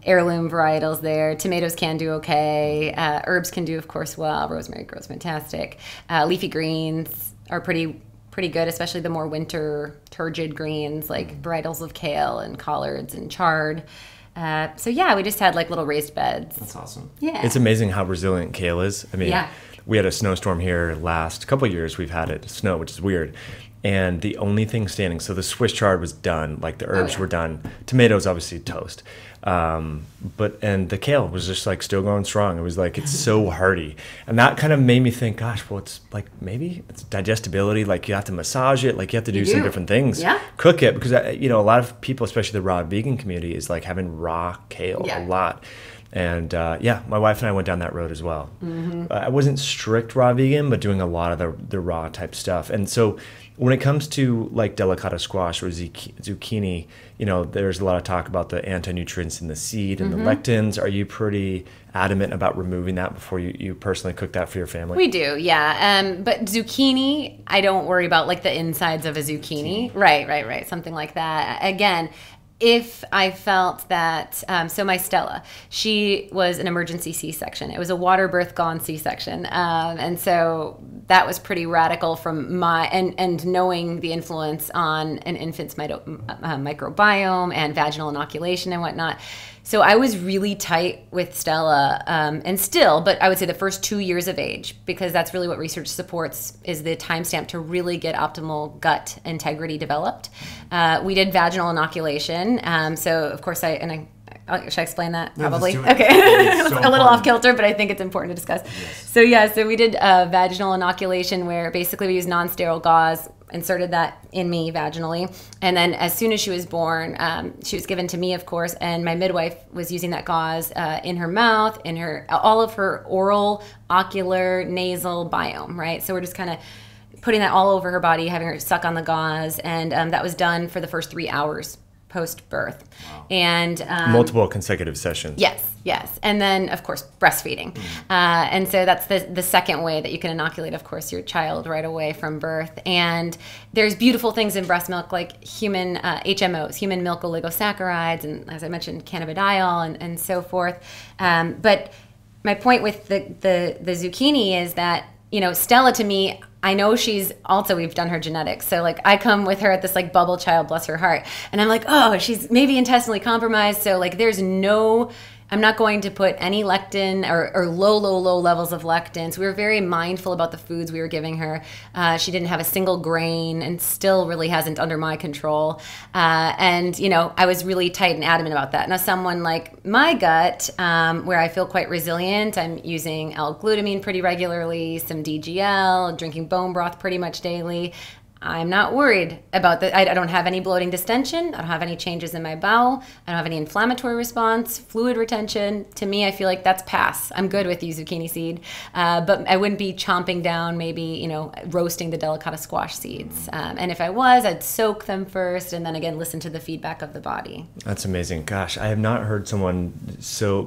heirloom varietals there. Tomatoes can do okay. Herbs can do, of course, well. Rosemary grows fantastic. Leafy greens are pretty good, especially the more winter turgid greens like varietals of kale and collards and chard. So yeah, we just had like little raised beds. That's awesome. Yeah. It's amazing how resilient kale is. I mean, we had a snowstorm here last couple of years. We've had it snow, which is weird. And the only thing standing, so the Swiss chard was done, like the herbs were done. Tomatoes, obviously toast. And the kale was just like still going strong. It was like, it's so hearty. And that kind of made me think, gosh, well, it's like, maybe it's digestibility. Like you have to massage it. Like you have to do some different things. Yeah. Cook it. Because, you know, a lot of people, especially the raw vegan community, is like having raw kale a lot. And yeah, my wife and I went down that road as well. I wasn't strict raw vegan, but doing a lot of the raw type stuff. And so when it comes to like delicata squash or zucchini, you know, there's a lot of talk about the anti-nutrients in the seed and the lectins. Are you pretty adamant about removing that before you personally cook that for your family? We do, yeah. But zucchini, I don't worry about like the insides of a zucchini. Right. Something like that. Again, if I felt that, so my Stella, she was an emergency C-section. It was a water birth gone C-section. And so that was pretty radical from my, and knowing the influence on an infant's microbiome and vaginal inoculation and whatnot. So I was really tight with Stella and still, but I would say the first 2 years of age, because that's really what research supports is the timestamp to really get optimal gut integrity developed. We did vaginal inoculation. So of course I Should I explain that? No, probably. Okay. It's so a little off kilter, but I think it's important to discuss. Yes. So yeah, so we did a vaginal inoculation where basically we used non-sterile gauze, inserted that in me vaginally. And then as soon as she was born, she was given to me, of course, and my midwife was using that gauze in her mouth, in her, all of her oral, ocular, nasal biome, right? So we're just kind of putting that all over her body, having her suck on the gauze. And that was done for the first 3 hours post-birth. Wow. And multiple consecutive sessions. Yes, yes. And then, of course, breastfeeding. Mm-hmm. And so that's the second way that you can inoculate, of course, your child right away from birth. And there's beautiful things in breast milk, like human HMOs, human milk oligosaccharides, and as I mentioned, cannabidiol and so forth. But my point with the zucchini is that, you know, Stella to me, I know she's also, we've done her genetics. So like I come with her at this like bubble child, bless her heart. And I'm like, oh, she's maybe intestinally compromised. So like there's no, I'm not going to put any lectin or low levels of lectins. We were very mindful about the foods we were giving her. She didn't have a single grain and still really hasn't under my control. And, you know, I was really tight and adamant about that. Now someone like my gut, where I feel quite resilient, I'm using L-glutamine pretty regularly, some DGL, drinking bone broth pretty much daily. I'm not worried about that. I don't have any bloating distension. I don't have any changes in my bowel. I don't have any inflammatory response, fluid retention. To me, I feel like that's pass. I'm good with you, zucchini seed. But I wouldn't be chomping down, maybe, you know, roasting the delicata squash seeds. And if I was, I'd soak them first and then again, listen to the feedback of the body. That's amazing. Gosh, I have not heard someone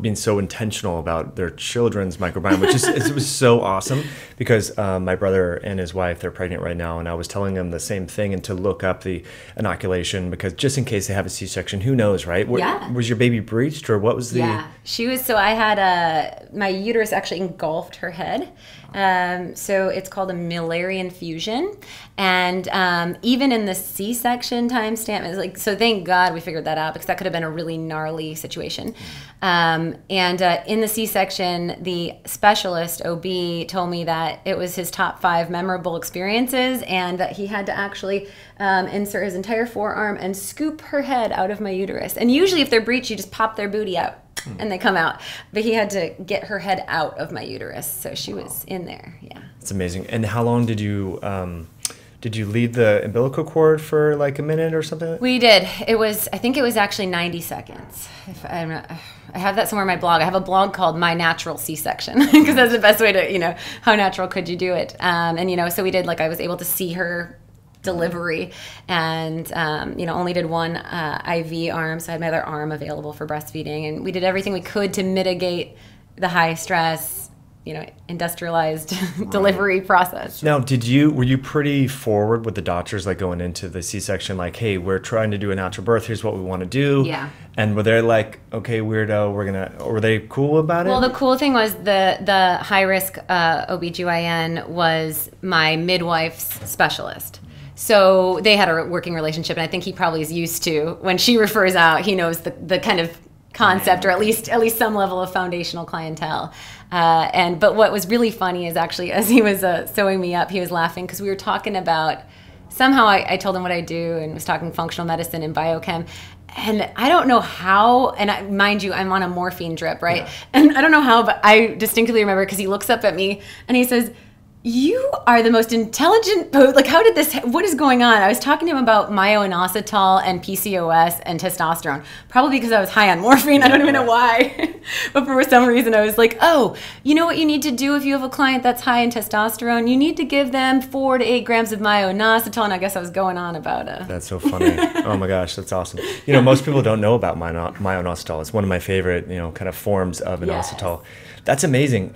being so intentional about their children's microbiome, which is, it was so awesome because my brother and his wife, they're pregnant right now. And I was telling them the same thing and to look up the inoculation because just in case they have a C-section, who knows, right? Yeah. Was your baby breached or what was the... Yeah, she was, so I had my uterus actually engulfed her head. So it's called a Millerian fusion. And even in the C-section timestamp, it's like, so thank God we figured that out because that could have been a really gnarly situation. And in the C-section, the specialist OB told me that it was his top 5 memorable experiences and that he had to actually insert his entire forearm and scoop her head out of my uterus. And usually if they're breech, you just pop their booty out and they come out, but he had to get her head out of my uterus, so she was in there. Yeah, it's amazing. And how long did you lead the umbilical cord for, like a minute or something? We did. It was, I think it was actually 90 seconds. If I'm not, I have that somewhere in my blog. I have a blog called My Natural C-Section because that's the best way to, you know, how natural could you do it? And you know, so we did. Like I was able to see her delivery and, you know, only did one IV arm. So I had my other arm available for breastfeeding and we did everything we could to mitigate the high stress, you know, industrialized delivery process. Now, were you pretty forward with the doctors, like going into the C-section, like, hey, we're trying to do a natural birth. Here's what we want to do. Yeah. And were they like, okay, weirdo, we're going to, or were they cool about it? Well, the cool thing was the high risk OBGYN was my midwife's specialist. So they had a working relationship, and I think he probably is used to when she refers out. He knows the kind of concept, or at least some level of foundational clientele. But what was really funny is actually as he was sewing me up, he was laughing because we were talking about somehow I told him what I do and was talking functional medicine and biochem. And I don't know how, and mind you, I'm on a morphine drip, right? Yeah. And I don't know how, but I distinctly remember because he looks up at me and he says, "You are the most intelligent, like how did this, what is going on?" I was talking to him about myo-inositol and PCOS and testosterone, probably because I was high on morphine. I don't even know why, but for some reason I was like, oh, you know what you need to do if you have a client that's high in testosterone? You need to give them 4 to 8 grams of myo-inositol, and I guess I was going on about it. That's so funny. Oh my gosh, that's awesome. You know, most people don't know about myo-inositol. It's one of my favorite, you know, kind of forms of inositol. Yes. That's amazing.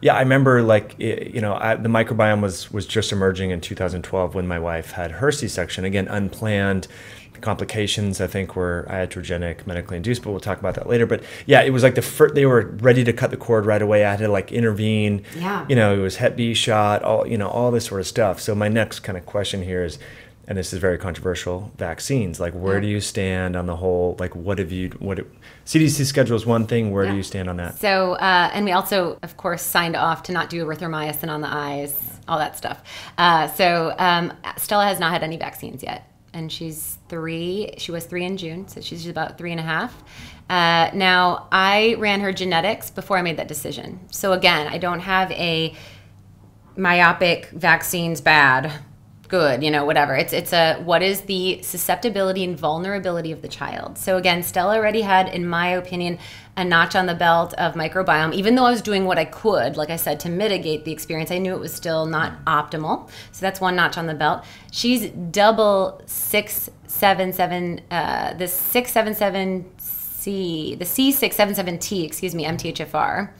Yeah, I remember, like, you know, the microbiome was just emerging in 2012 when my wife had her C-section. Again, unplanned. The complications, I think, were iatrogenic, medically induced, but we'll talk about that later. But yeah, it was like they were ready to cut the cord right away. I had to like intervene. Yeah. You know, it was Hep B shot, all, you know, all this sort of stuff. So my next kind of question here is, and this is very controversial, vaccines. Like, where do you stand on the whole, like, CDC schedule is one thing. Where do you stand on that? So, and we also, of course, signed off to not do erythromycin on the eyes, all that stuff. Stella has not had any vaccines yet. And she's 3. She was 3 in June, so she's about 3 and a half. Now, I ran her genetics before I made that decision. So again, I don't have a myopic vaccines bad, good, you know, whatever. It's a, what is the susceptibility and vulnerability of the child? So again, Stella already had, in my opinion, a notch on the belt of microbiome, even though I was doing what I could, like I said, to mitigate the experience. I knew it was still not optimal. So that's one notch on the belt. She's double 677, the 677, the C677T, excuse me, MTHFR,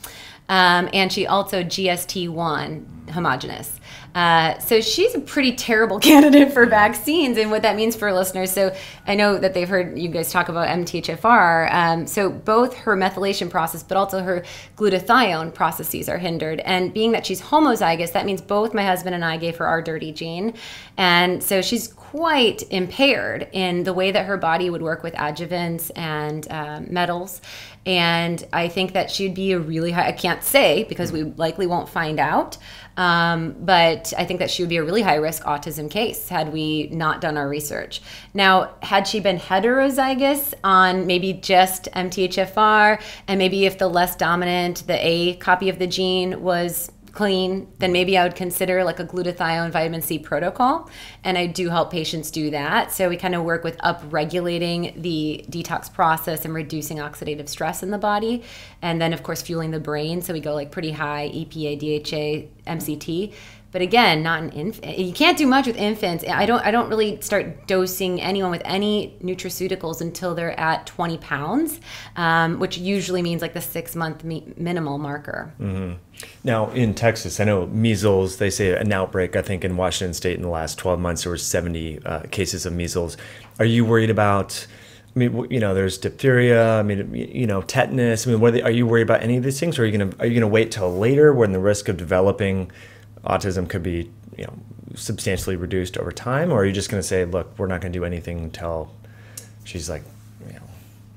and she also GST1 homogenous. So she's a pretty terrible candidate for vaccines and what that means for listeners. So I know that they've heard you guys talk about MTHFR. So both her methylation process, but also her glutathione processes are hindered. And being that she's homozygous, that means both my husband and I gave her our dirty gene. And so she's quite impaired in the way that her body would work with adjuvants and metals. And I think that she'd be a really high, I can't say because we likely won't find out, but I think that she would be a really high risk autism case had we not done our research. Now, had she been heterozygous on maybe just MTHFR, and maybe if the less dominant, the A copy of the gene was clean, then maybe I would consider like a glutathione vitamin C protocol. And I do help patients do that. So we kind of work with upregulating the detox process and reducing oxidative stress in the body. And then of course, fueling the brain. So we go like pretty high EPA, DHA, MCT. But again, not an infant. You can't do much with infants. I don't really start dosing anyone with any nutraceuticals until they're at 20 pounds, which usually means like the 6-month minimal marker. Mm-hmm. Now in Texas, I know measles, they say an outbreak, I think in Washington State in the last 12 months, there were 70 cases of measles. Are you worried about, I mean, you know, there's diphtheria, I mean, you know, tetanus. I mean, are you worried about any of these things? Or are you gonna wait till later when the risk of developing autism could be, you know, substantially reduced over time? Or are you just going to say, look, we're not going to do anything until she's like, you know,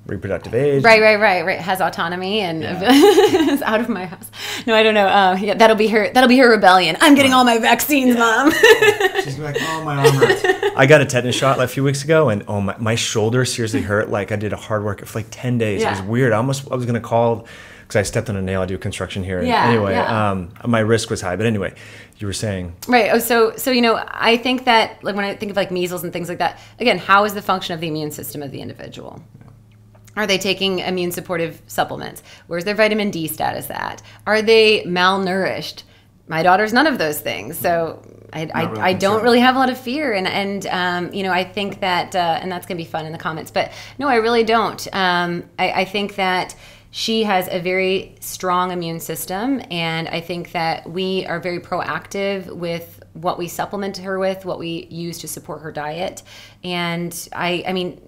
reproductive age? Right. Has autonomy and is out of my house. No, I don't know. Yeah, that'll be her rebellion. I'm getting all my vaccines, Mom. She's like, oh, my arm hurts. I got a tetanus shot a few weeks ago, and oh, my shoulder seriously hurt. Like I did a hard workout for like 10 days. Yeah. It was weird. I was going to call, because I stepped on a nail. I do construction here. My risk was high. But anyway, you were saying. Right. Oh, so you know, I think that like when I think of like measles and things like that, again, how is the function of the immune system of the individual? Are they taking immune supportive supplements? Where's their vitamin D status at? Are they malnourished? My daughter's none of those things. So I don't really have a lot of fear. And you know, I think that, and that's going to be fun in the comments. But no, I really don't. I think that she has a very strong immune system, and I think that we are very proactive with what we supplement her with, what we use to support her diet. And I mean,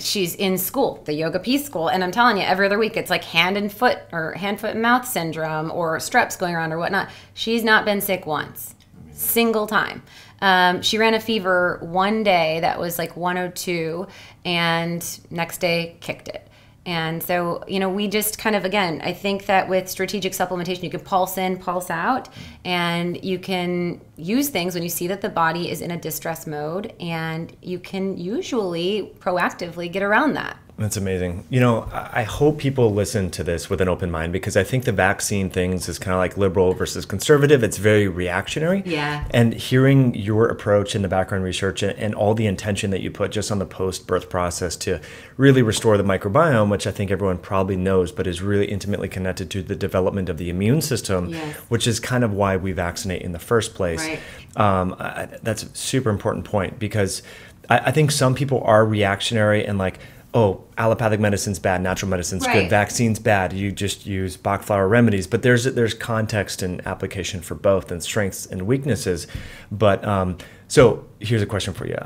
she's in school, the Yoga Peace School, and I'm telling you, every other week it's like hand and foot or hand, foot, and mouth syndrome or strep's going around or whatnot. She's not been sick once, single time. She ran a fever one day that was like 102, and next day kicked it. And so, you know, we just kind of, again, I think that with strategic supplementation, you can pulse in, pulse out, and you can use things when you see that the body is in a distress mode, and you can usually proactively get around that. That's amazing. You know, I hope people listen to this with an open mind, because I think the vaccine things is kind of like liberal versus conservative. It's very reactionary. Yeah. And hearing your approach and the background research and all the intention that you put just on the post-birth process to really restore the microbiome, which I think everyone probably knows, but is really intimately connected to the development of the immune system, yes, which is kind of why we vaccinate in the first place. Right. That's a super important point, because I think some people are reactionary and like, oh, allopathic medicine's bad, natural medicine's good, vaccines bad, you just use Bach flower remedies. But there's context and application for both, and strengths and weaknesses. But so here's a question for you.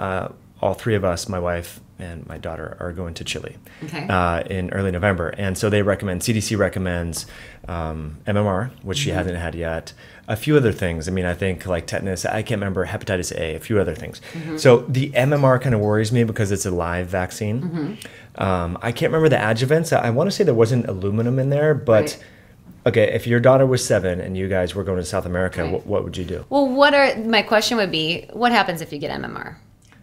All three of us, my wife and my daughter, are going to Chile in early November. And so they recommend, CDC recommends MMR, which she hasn't had yet. A few other things. I mean, I think like tetanus, I can't remember, hepatitis A, a few other things. So the MMR kind of worries me because it's a live vaccine. I can't remember the adjuvants. I want to say there wasn't aluminum in there, but okay, if your daughter was 7 and you guys were going to South America, what would you do? Well, my question would be, what happens if you get MMR?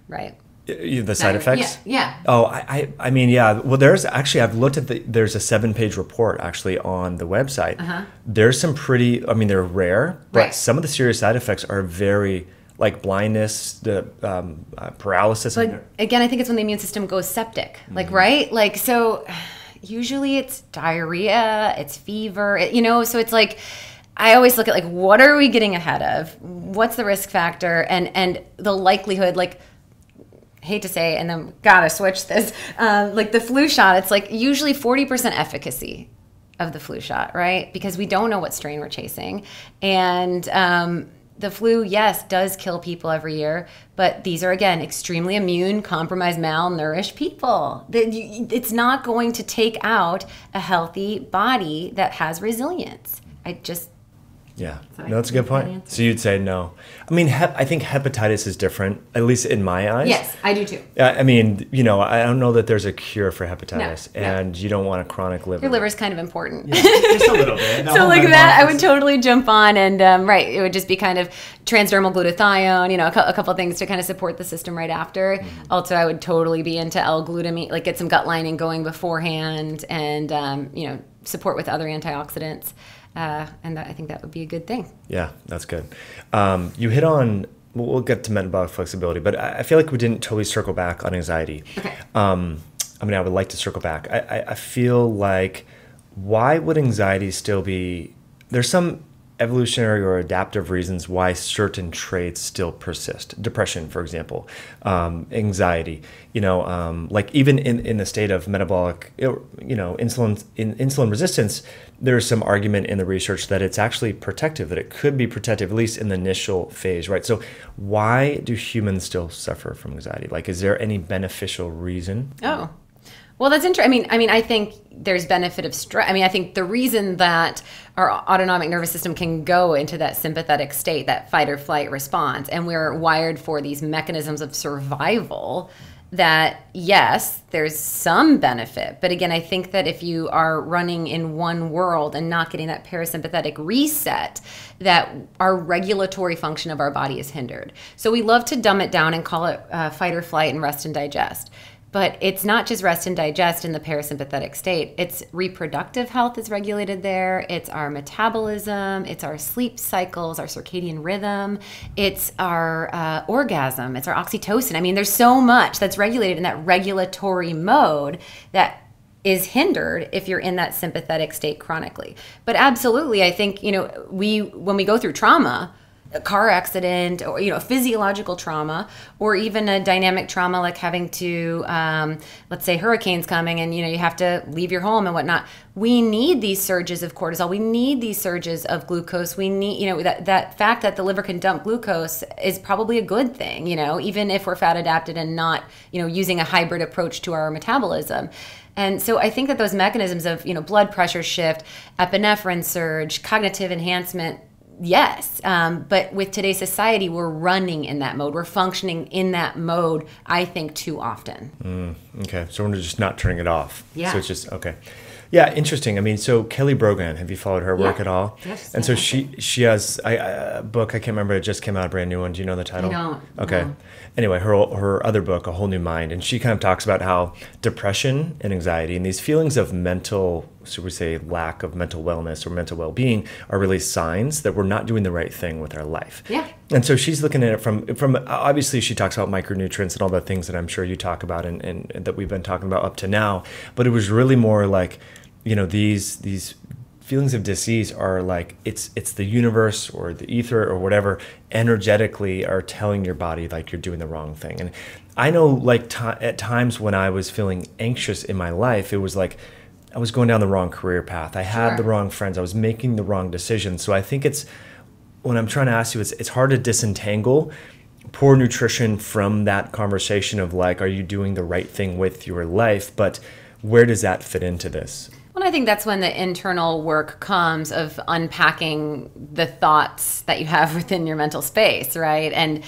Right. The side effects? Yeah. Oh, I mean, yeah. Well, there's actually, I've looked at there's a 7-page report actually on the website. There's some pretty, I mean, they're rare, but some of the serious side effects are very, like blindness, the paralysis. But again, I think it's when the immune system goes septic, like, right? Like, so usually it's diarrhea, it's fever, you know, so it's like, I always look at like, what are we getting ahead of? What's the risk factor? And the likelihood, like, hate to say, and then gotta switch this, like the flu shot, it's like usually 40% efficacy of the flu shot, right? Because we don't know what strain we're chasing. And the flu, yes, does kill people every year, but these are, again, extremely immune, compromised, malnourished people. It's not going to take out a healthy body that has resilience. I just... Yeah, so no, that's a good point. So you'd say no. I mean, I think hepatitis is different, at least in my eyes. Yes, I do too. I mean, you know, I don't know that there's a cure for hepatitis, and you don't want a chronic liver. Your liver's kind of important. Yeah, just a little bit. So like that, I would totally jump on and, it would just be kind of transdermal glutathione, you know, a couple of things to kind of support the system right after. Also, I would totally be into L-glutamine, like get some gut lining going beforehand and, you know, support with other antioxidants. And I think that would be a good thing. Yeah, that's good. You hit on, we'll get to metabolic flexibility, but I feel like we didn't totally circle back on anxiety. Okay. I mean, I would like to circle back. I feel like, why would anxiety still be, there's some evolutionary or adaptive reasons why certain traits still persist. Depression, for example, anxiety, you know, like even in the state of metabolic, you know, insulin resistance, there's some argument in the research that it's actually protective, that it could be protective, at least in the initial phase, right? So why do humans still suffer from anxiety? Like, is there any beneficial reason? Oh, well, that's interesting. I mean, I think there's benefit of stress. I mean, I think the reason that our autonomic nervous system can go into that sympathetic state, that fight or flight response, and we're wired for these mechanisms of survival, that yes, there's some benefit. But again, I think that if you are running in one world and not getting that parasympathetic reset, that our regulatory function of our body is hindered. So we love to dumb it down and call it fight or flight and rest and digest. But it's not just rest and digest in the parasympathetic state. It's reproductive health is regulated there. It's our metabolism. It's our sleep cycles, our circadian rhythm. It's our orgasm. It's our oxytocin. I mean, there's so much that's regulated in that regulatory mode that is hindered if you're in that sympathetic state chronically. But absolutely, I think, you know, when we go through trauma, a car accident or, you know, physiological trauma, or even a dynamic trauma like having to, let's say hurricanes coming and, you know, you have to leave your home and whatnot. We need these surges of cortisol. We need these surges of glucose. We need, you know, that fact that the liver can dump glucose is probably a good thing, you know, even if we're fat adapted and not, you know, using a hybrid approach to our metabolism. And so I think that those mechanisms of, you know, blood pressure shift, epinephrine surge, cognitive enhancement, yes, but with today's society, we're running in that mode. We're functioning in that mode, I think, too often. Okay, so we're just not turning it off. Yeah. So it's just, okay. Yeah, interesting. I mean, so Kelly Brogan, have you followed her work at all? Yes. And so she has a book, I can't remember, it just came out, a brand new one. Do you know the title? No. Okay. No. Anyway, her other book, A Whole New Mind, and she kind of talks about how depression and anxiety and these feelings of mental, should we say, lack of mental wellness or mental well-being are really signs that we're not doing the right thing with our life. Yeah. And so she's looking at it from obviously she talks about micronutrients and all the things that I'm sure you talk about and that we've been talking about up to now, but it was really more like, you know, these feelings of disease are like, it's the universe or the ether or whatever energetically are telling your body like you're doing the wrong thing. And I know, like, at times when I was feeling anxious in my life, it was like I was going down the wrong career path. I had the wrong friends. I was making the wrong decisions. So I think it's, when I'm trying to ask you, it's hard to disentangle poor nutrition from that conversation of like, are you doing the right thing with your life? But where does that fit into this? Well, I think that's when the internal work comes of unpacking the thoughts that you have within your mental space, right? And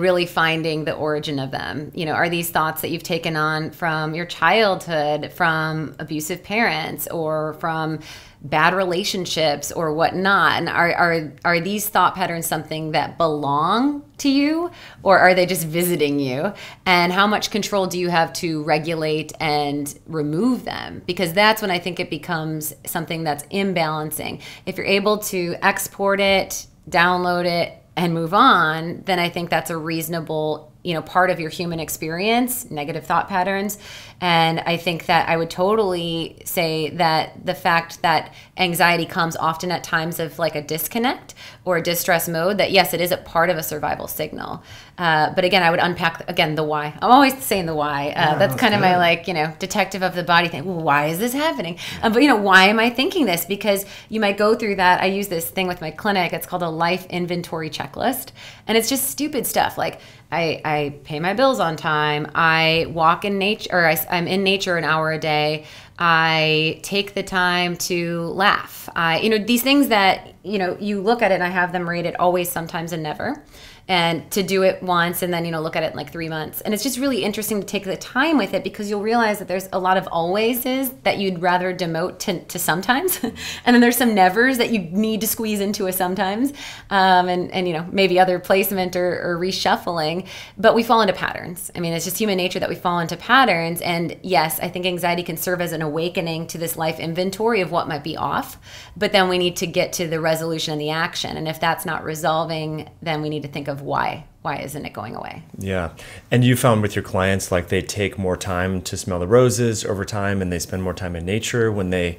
really finding the origin of them. You know, are these thoughts that you've taken on from your childhood, from abusive parents, or from bad relationships or whatnot. And are these thought patterns something that belong to you, or are they just visiting you? And how much control do you have to regulate and remove them? Because that's when I think it becomes something that's imbalancing. If you're able to export it, download it, and move on, then I think that's a reasonable, you know, part of your human experience, negative thought patterns. And I think that I would totally say that the fact that anxiety comes often at times of like a disconnect or a distress mode, that yes, it is a part of a survival signal. But again, I would unpack again, the why. I'm always saying the why. That's kind of my like, you know, detective of the body thing. Well, why is this happening? But you know, why am I thinking this? Because you might go through that. I use this thing with my clinic. It's called a life inventory checklist. And it's just stupid stuff. Like I pay my bills on time. I walk in nature, or I'm in nature an hour a day. I take the time to laugh. You know, these things that, you know, you look at it, and I have them rated always, sometimes, and never. And to do it once and then, you know, look at it in like 3 months. And it's just really interesting to take the time with it, because you'll realize that there's a lot of alwayses that you'd rather demote to sometimes. And then there's some nevers that you need to squeeze into a sometimes. And you know, maybe other placement or reshuffling. But we fall into patterns. I mean, it's just human nature that we fall into patterns. And yes, I think anxiety can serve as an awakening to this life inventory of what might be off. But then we need to get to the resolution and the action. And if that's not resolving, then we need to think of why isn't it going away? Yeah. And you found with your clients, like they take more time to smell the roses over time, and they spend more time in nature when they,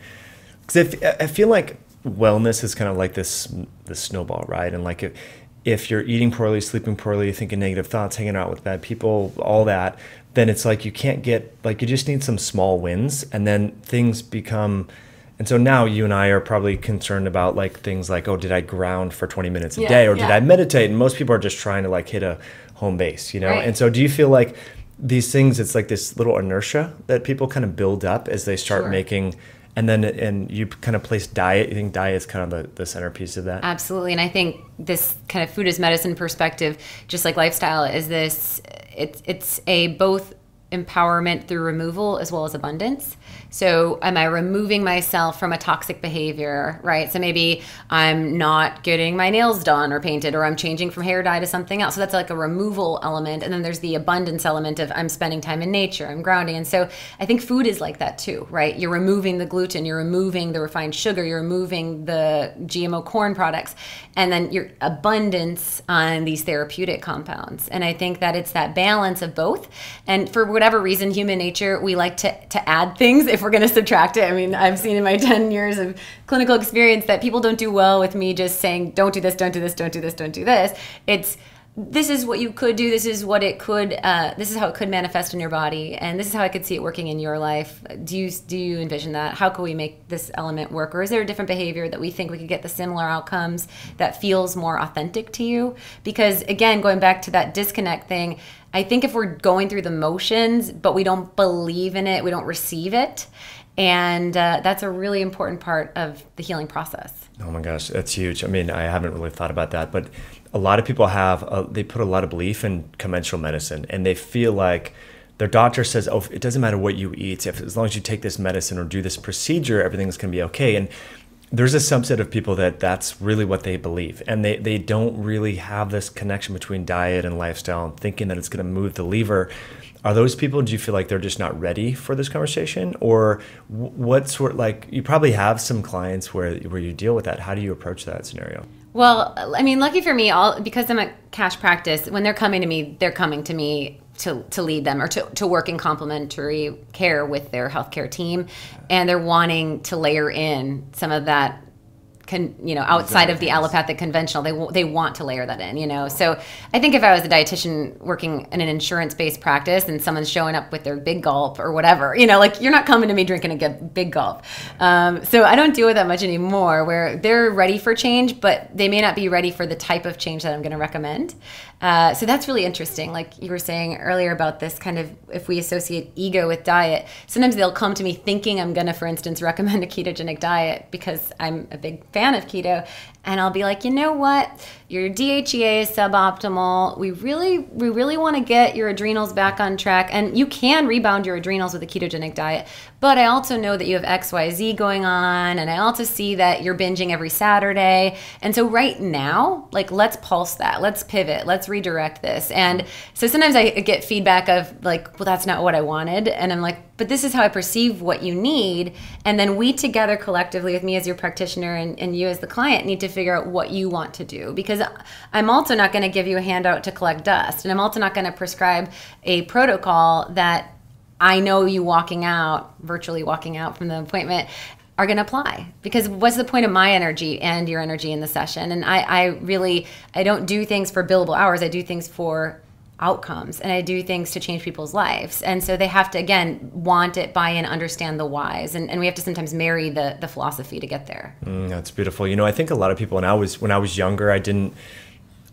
because I feel like wellness is kind of like this snowball, right? And like if you're eating poorly, sleeping poorly, thinking negative thoughts, hanging out with bad people, all that, then it's like you can't get, like you just need some small wins, and then things become. And so now you and I are probably concerned about like things like, oh, did I ground for 20 minutes a day, or did I meditate? And most people are just trying to like hit a home base, you know? Right. And so do you feel like these things, it's like this little inertia that people kind of build up as they start making, and you kind of place diet, you think diet is kind of the centerpiece of that? Absolutely. And I think this kind of food as medicine perspective, just like lifestyle, is this, it's a both empowerment through removal as well as abundance. So am I removing myself from a toxic behavior, right? So maybe I'm not getting my nails done or painted, or I'm changing from hair dye to something else. So that's like a removal element. And then there's the abundance element of I'm spending time in nature, I'm grounding. And so I think food is like that too, right? You're removing the gluten, you're removing the refined sugar, you're removing the GMO corn products, and then your abundance on these therapeutic compounds. And I think that it's that balance of both. And for whatever reason, human nature, we like to add things if we're going to subtract it. I mean, I've seen in my 10 years of clinical experience that people don't do well with me just saying, don't do this, don't do this, don't do this, don't do this. It's, this is what you could do, this is what it could, this is how it could manifest in your body, and this is how I could see it working in your life. Do you envision that? How can we make this element work? Or is there a different behavior that we think we could get the similar outcomes that feels more authentic to you? Because again, going back to that disconnect thing, I think if we're going through the motions, but we don't believe in it, we don't receive it. And that's a really important part of the healing process. Oh my gosh, that's huge. I mean, I haven't really thought about that, but a lot of people have, they put a lot of belief in conventional medicine, and they feel like their doctor says, oh, it doesn't matter what you eat, as long as you take this medicine or do this procedure, everything's gonna be okay. And there's a subset of people that's really what they believe, and they don't really have this connection between diet and lifestyle and thinking that it's going to move the lever. Are those people, do you feel like they're just not ready for this conversation? Or what sort, like, you probably have some clients where you deal with that. How do you approach that scenario? Well, I mean, lucky for me, because I'm a cash practice, when they're coming to me to lead them or to work in complementary care with their healthcare team, and they're wanting to layer in some of that, you know, outside of the allopathic conventional, they want to layer that in, you know. So I think if I was a dietitian working in an insurance-based practice and someone's showing up with their big gulp or whatever, you know, like, you're not coming to me drinking a big gulp. So I don't deal with that much anymore, where they're ready for change, but they may not be ready for the type of change that I'm going to recommend. So that's really interesting. Like you were saying earlier about this kind of, if we associate ego with diet, sometimes they'll come to me thinking I'm going to, for instance, recommend a ketogenic diet because I'm a big fan of keto, and I'll be like, you know what, your DHEA is suboptimal. We really want to get your adrenals back on track, and you can rebound your adrenals with a ketogenic diet, but I also know that you have XYZ going on, and I also see that you're binging every Saturday. And so right now, like, let's pulse that, let's pivot, let's redirect this. And so sometimes I get feedback of like, well, that's not what I wanted. And I'm like, but this is how I perceive what you need. And then we together collectively, with me as your practitioner and you as the client, need to figure out what you want to do, because I'm also not going to give you a handout to collect dust, and I'm also not going to prescribe a protocol that I know you virtually walking out from the appointment are going to apply, because what's the point of my energy and your energy in the session? And I don't do things for billable hours. I do things for outcomes, and I do things to change people's lives. And so they have to, again, want it, buy in, understand the whys, and we have to sometimes marry the philosophy to get there. That's beautiful. You know, I think a lot of people, and when I was younger, I didn't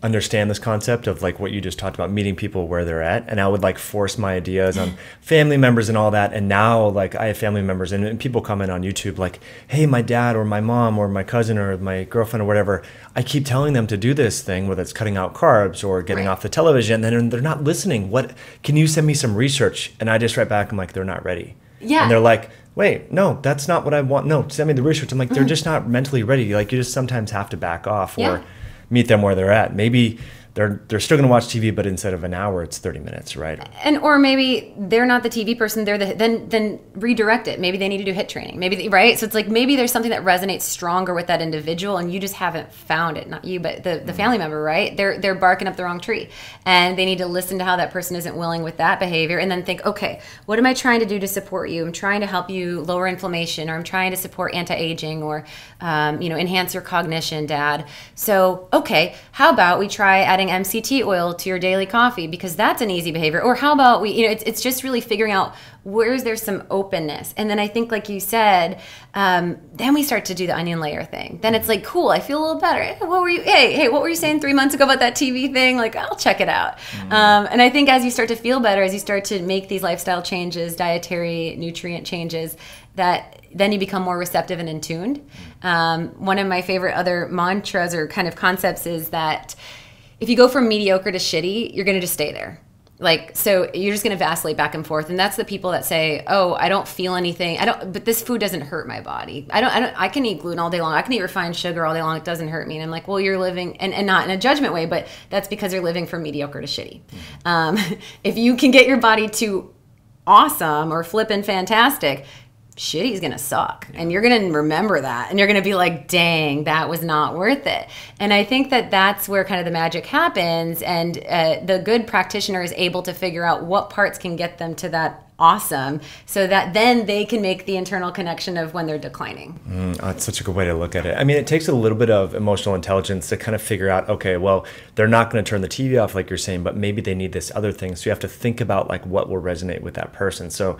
understand this concept of like what you just talked about, meeting people where they're at. And I would like force my ideas on family members and all that. And now, like, I have family members and people come in on YouTube like, hey, my dad or my mom or my cousin or my girlfriend or whatever, I keep telling them to do this thing, whether it's cutting out carbs or getting off the television, and they're not listening. What, can you send me some research? And I just write back, I'm like, they're not ready. Yeah. And they're like, wait, no, that's not what I want. No, send me the research. I'm like, they're just not mentally ready. Like, you just sometimes have to back off or meet them where they're at. Maybe they're still going to watch TV, but instead of an hour, it's 30 minutes, right? And or maybe they're not the TV person. They're then redirect it. Maybe they need to do HIIT training. Right? So it's like maybe there's something that resonates stronger with that individual, and you just haven't found it. Not you, but the family member, right? They're barking up the wrong tree, and they need to listen to how that person isn't willing with that behavior, and then think, okay, what am I trying to do to support you? I'm trying to help you lower inflammation, or I'm trying to support anti-aging, or enhance your cognition, Dad. So okay, how about we try adding MCT oil to your daily coffee, because that's an easy behavior. Or how about we, it's just really figuring out where's there's some openness. And then I think, like you said, then we start to do the onion layer thing. Then it's like, cool, I feel a little better. What were you saying 3 months ago about that TV thing? Like, I'll check it out. And I think as you start to feel better, as you start to make these lifestyle changes, dietary nutrient changes, that then you become more receptive and in tuned. One of my favorite other mantras or kind of concepts is that if you go from mediocre to shitty, you're going to just stay there. Like, so you're just going to vacillate back and forth. And that's the people that say, oh, I don't feel anything. But this food doesn't hurt my body. I can eat gluten all day long. I can eat refined sugar all day long. It doesn't hurt me. And I'm like, well, you're living, and not in a judgment way, but that's because you're living from mediocre to shitty. If you can get your body to awesome or flipping fantastic, shitty's gonna suck, and you're gonna remember that, and you're gonna be like, dang, that was not worth it. And I think that that's where kind of the magic happens, and the good practitioner is able to figure out what parts can get them to that awesome, so that then they can make the internal connection of when they're declining. That's such a good way to look at it. I mean, it takes a little bit of emotional intelligence to kind of figure out, okay, well, they're not going to turn the TV off like you're saying, but maybe they need this other thing. So you have to think about like what will resonate with that person. So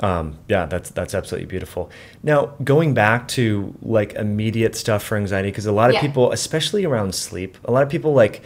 yeah, that's absolutely beautiful. Now, going back to like immediate stuff for anxiety, because a lot of people, especially around sleep, a lot of people, like,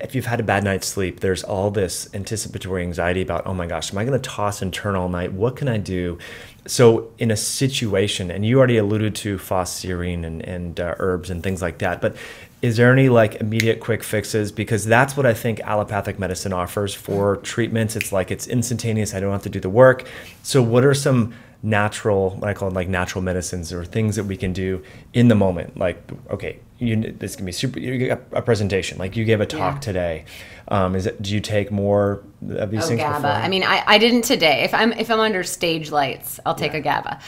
if you've had a bad night's sleep, there's all this anticipatory anxiety about, oh my gosh, am I going to toss and turn all night? What can I do? So in a situation, and you already alluded to phosphorine and herbs and things like that, but is there any like immediate quick fixes? Because that's what I think allopathic medicine offers for treatments. It's like, it's instantaneous. I don't have to do the work. So what are some natural, what I call them, like natural medicines or things that we can do in the moment? Like, okay, this can be super, you get a presentation, like you gave a talk today. Do you take more of these things? GABA. I mean, I didn't today. If I'm under stage lights, I'll take a GABA.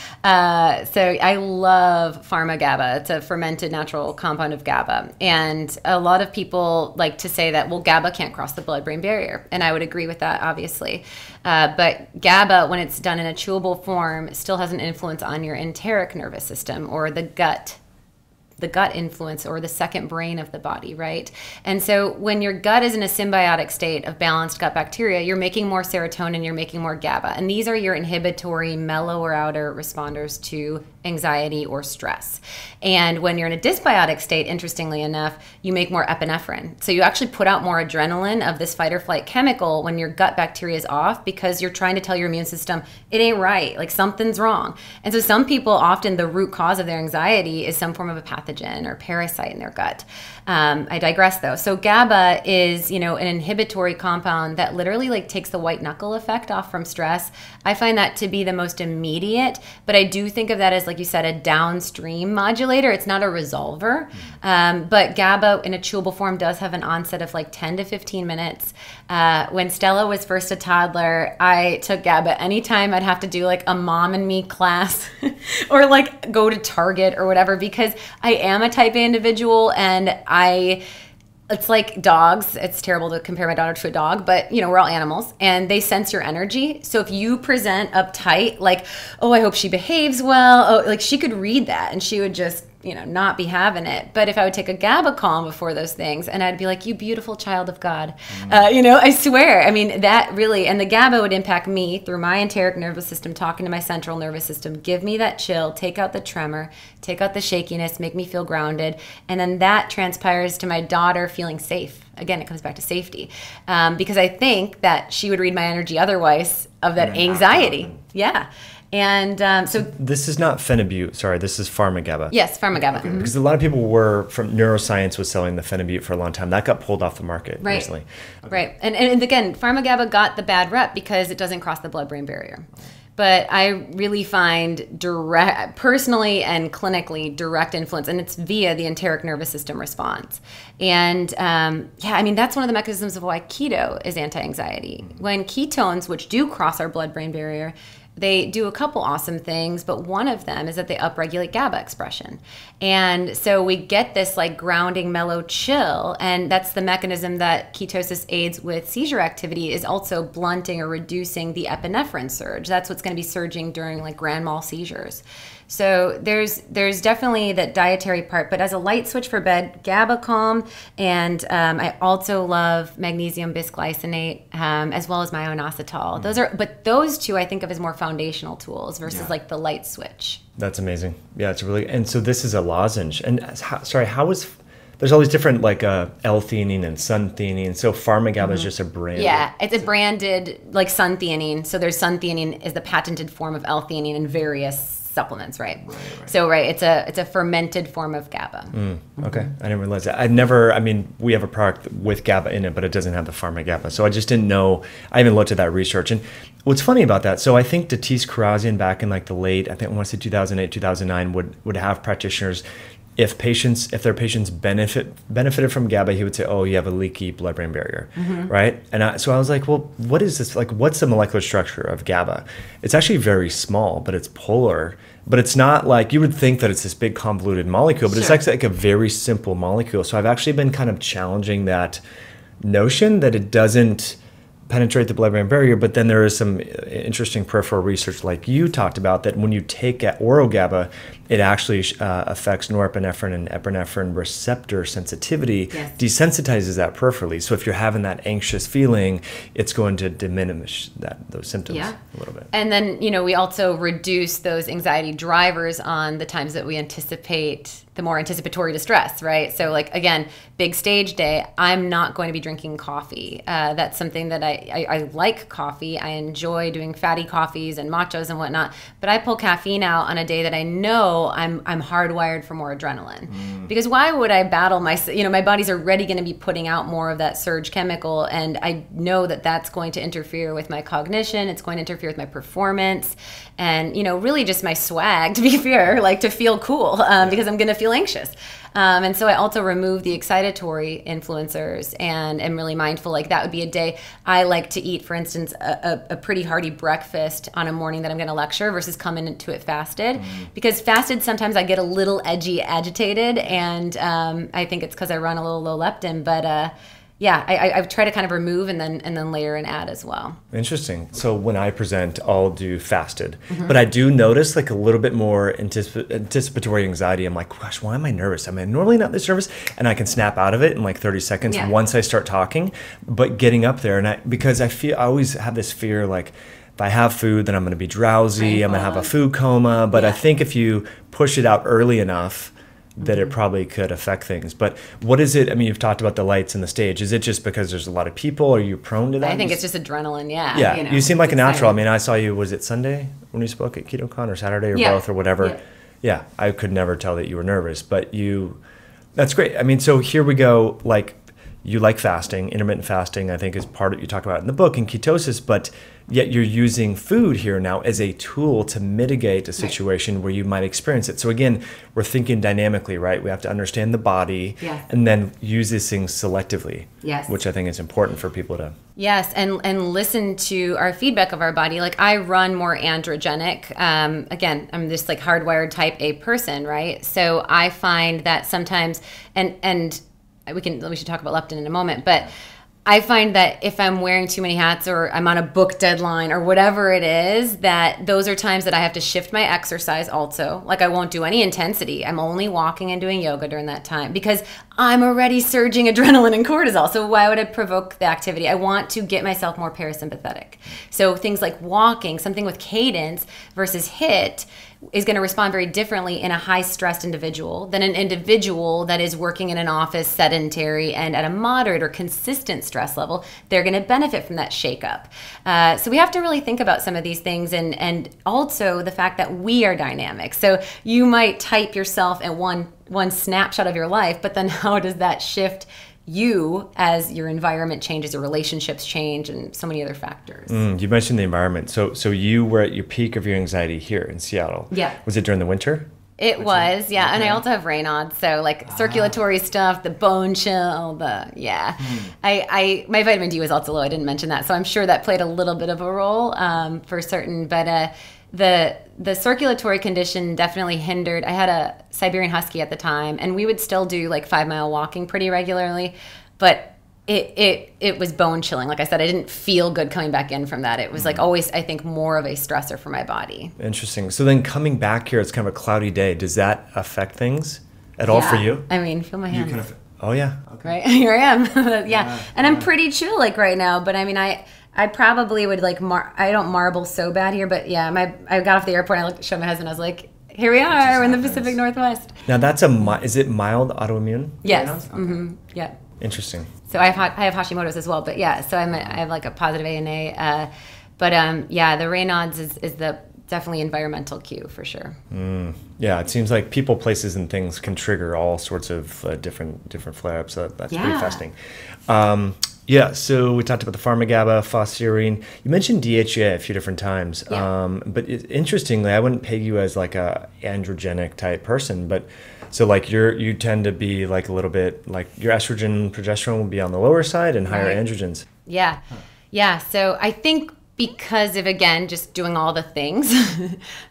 So I love pharma GABA. It's a fermented natural compound of GABA. And a lot of people like to say that, well, GABA can't cross the blood-brain barrier. And I would agree with that, obviously. But GABA, when it's done in a chewable form, still has an influence on your enteric nervous system, or the gut influence, or the second brain of the body, right? And so when your gut is in a symbiotic state of balanced gut bacteria, you're making more serotonin, you're making more GABA. And these are your inhibitory mellower outer responders to anxiety or stress. And when you're in a dysbiotic state, interestingly enough, you make more epinephrine. So you actually put out more adrenaline of this fight or flight chemical when your gut bacteria is off, because you're trying to tell your immune system, it ain't right, like something's wrong. And so some people, often the root cause of their anxiety is some form of a pathogen or parasite in their gut. I digress though. So GABA is, an inhibitory compound that literally like takes the white knuckle effect off from stress. I find that to be the most immediate, but I do think of that as, like you said, a downstream modulator. It's not a resolver, but GABA in a chewable form does have an onset of like 10 to 15 minutes. When Stella was first a toddler, I took GABA anytime I'd have to do like a mom and me class or like go to Target or whatever, because I am a type A individual, and it's like dogs. It's terrible to compare my daughter to a dog, but we're all animals and they sense your energy. So if you present uptight, like, oh, I hope she behaves well, oh, like she could read that and she would just, not be having it. But if I would take a GABA calm before those things, and I'd be like, you beautiful child of God, I swear. I mean, that really, and the GABA would impact me through my enteric nervous system, talking to my central nervous system, give me that chill, take out the tremor, take out the shakiness, make me feel grounded. And then that transpires to my daughter feeling safe. Again, it comes back to safety, because I think that she would read my energy otherwise of that anxiety. Yeah. And so this is not phenibut. Sorry, this is pharmagaba. Yes, pharmagaba. Mm-hmm. Because a lot of people were from neuroscience was selling the phenibut for a long time. That got pulled off the market recently. Right. And again, pharmagaba got the bad rep because it doesn't cross the blood-brain barrier. But I really find direct, personally and clinically, direct influence, and it's via the enteric nervous system response. And yeah, I mean, that's one of the mechanisms of why keto is anti-anxiety. Mm-hmm. When ketones, which do cross our blood-brain barrier, they do a couple awesome things, but one of them is that they upregulate GABA expression. And so we get this like grounding, mellow chill, and that's the mechanism that ketosis aids with seizure activity, is also blunting or reducing the epinephrine surge. That's what's gonna be surging during like grand mal seizures. So there's definitely that dietary part, but as a light switch for bed, GABA calm, and I also love magnesium bisglycinate, as well as myo-inositol. Mm. Those two I think of as more foundational tools versus like the light switch. That's amazing. Yeah, it's really, and so this is a lozenge. And there's all these different like L-theanine and sun-theanine. So pharmagaba is just a brand. Yeah, it's a branded like sun-theanine. So there's sun-theanine is the patented form of L-theanine in various supplements, right? So it's a fermented form of GABA. Okay, I didn't realize that. We have a product with GABA in it, but it doesn't have the pharmagaba. So I just didn't know. I haven't looked at that research. And what's funny about that, so I think Datis Karazian back in like the late, I think I want to say 2008, 2009, would have practitioners, if their patients benefited from GABA, he would say, oh, you have a leaky blood-brain barrier, right? And so I was like, well, what is this? Like, what's the molecular structure of GABA? It's actually very small, but it's polar. But it's not like, you would think that it's this big convoluted molecule, but it's actually like a very simple molecule. So I've actually been kind of challenging that notion that it doesn't penetrate the blood-brain barrier, but then there is some interesting peripheral research like you talked about that when you take oral GABA, it actually affects norepinephrine and epinephrine receptor sensitivity, desensitizes that peripherally. So if you're having that anxious feeling, it's going to diminish those symptoms a little bit. And then, we also reduce those anxiety drivers on the times that we anticipate the more anticipatory distress, right? So like, again, big stage day, I'm not going to be drinking coffee. That's something that I like coffee. I enjoy doing fatty coffees and matchas and whatnot, but I pull caffeine out on a day that I know I'm hardwired for more adrenaline. Because why would I battle my body's already going to be putting out more of that surge chemical, and I know that that's going to interfere with my cognition. It's going to interfere with my performance and, really just my swag, to be fair, like to feel cool, because I'm going to feel anxious. And so I also remove the excitatory influencers and am really mindful. Like that would be a day I like to eat, for instance, a pretty hearty breakfast on a morning that I'm going to lecture versus come into it fasted. Because fasted, sometimes I get a little edgy, agitated, and I think it's because I run a little low leptin. But yeah, I try to kind of remove and then layer and add as well. Interesting. So when I present, I'll do fasted, but I do notice like a little bit more anticipatory anxiety. I'm like, gosh, why am I nervous? I mean, normally not this nervous, and I can snap out of it in like 30 seconds once I start talking. But getting up there, because I always have this fear like, if I have food, then I'm going to be drowsy, I'm going to have a food coma. But I think if you push it out early enough, that it probably could affect things. But what is it? I mean, you've talked about the lights and the stage. Is it just because there's a lot of people? Are you prone to that? I think it's just adrenaline, yeah. You know, you seem like a natural. I mean, I saw you, was it Sunday when you spoke at KetoCon or Saturday or both or whatever? Yeah, I could never tell that you were nervous, but that's great. I mean, so here we go. Like, you like fasting, intermittent fasting, I think is part of, you talk about in the book, and ketosis, but yet you're using food here now as a tool to mitigate a situation where you might experience it. So again, we're thinking dynamically, right? We have to understand the body and then use these things selectively, which I think is important for people to. Yes, and listen to our feedback of our body. Like, I run more androgenic. Again, I'm this like hardwired type A person, right? So I find that sometimes, and we should talk about leptin in a moment, but I find that if I'm wearing too many hats or I'm on a book deadline or whatever it is, that those are times that I have to shift my exercise also. Like, I won't do any intensity. I'm only walking and doing yoga during that time because I'm already surging adrenaline and cortisol. So why would I provoke the activity? I want to get myself more parasympathetic. So things like walking, something with cadence versus HIIT, is going to respond very differently in a high-stressed individual than an individual that is working in an office, sedentary, and at a moderate or consistent stress level. They're going to benefit from that shakeup. So we have to really think about some of these things, and also the fact that we are dynamic. So you might type yourself at one snapshot of your life, but then how does that shift you as your environment changes, your relationships change, and so many other factors. You mentioned the environment. So you were at your peak of your anxiety here in Seattle. Yeah. Was it during the winter? It was, yeah. And I also have Raynaud's, so like circulatory stuff, the bone chill, my vitamin D was also low. I didn't mention that. So I'm sure that played a little bit of a role for certain, but the circulatory condition definitely hindered. I had a Siberian Husky at the time, and we would still do like 5-mile walking pretty regularly, but it was bone chilling. Like I said, I didn't feel good coming back in from that. It was like always, I think, more of a stressor for my body. Interesting. So then coming back here, it's kind of a cloudy day. Does that affect things at all for you? I mean, feel my hands. Oh yeah. Okay. Right? Here I am. And I'm pretty chill like right now, but I mean, I probably would like, I don't marble so bad here, but yeah, I got off the airport and I showed my husband, I was like, here we are, we're in the Pacific Northwest. Now that's is it mild autoimmune? Yes, okay. Yeah. Interesting. So I have Hashimoto's as well, but yeah, so I have like a positive ANA, the Raynaud's is the definitely environmental cue for sure. Yeah, it seems like people, places, and things can trigger all sorts of different flare-ups, so that's pretty fascinating. Yeah, so we talked about the pharmagaba, phosphoserine. You mentioned DHEA a few different times, but interestingly, I wouldn't peg you as like a androgenic type person, but so like you tend to be like a little bit like your estrogen, progesterone will be on the lower side and higher androgens. Yeah, So I think because of, again, just doing all the things,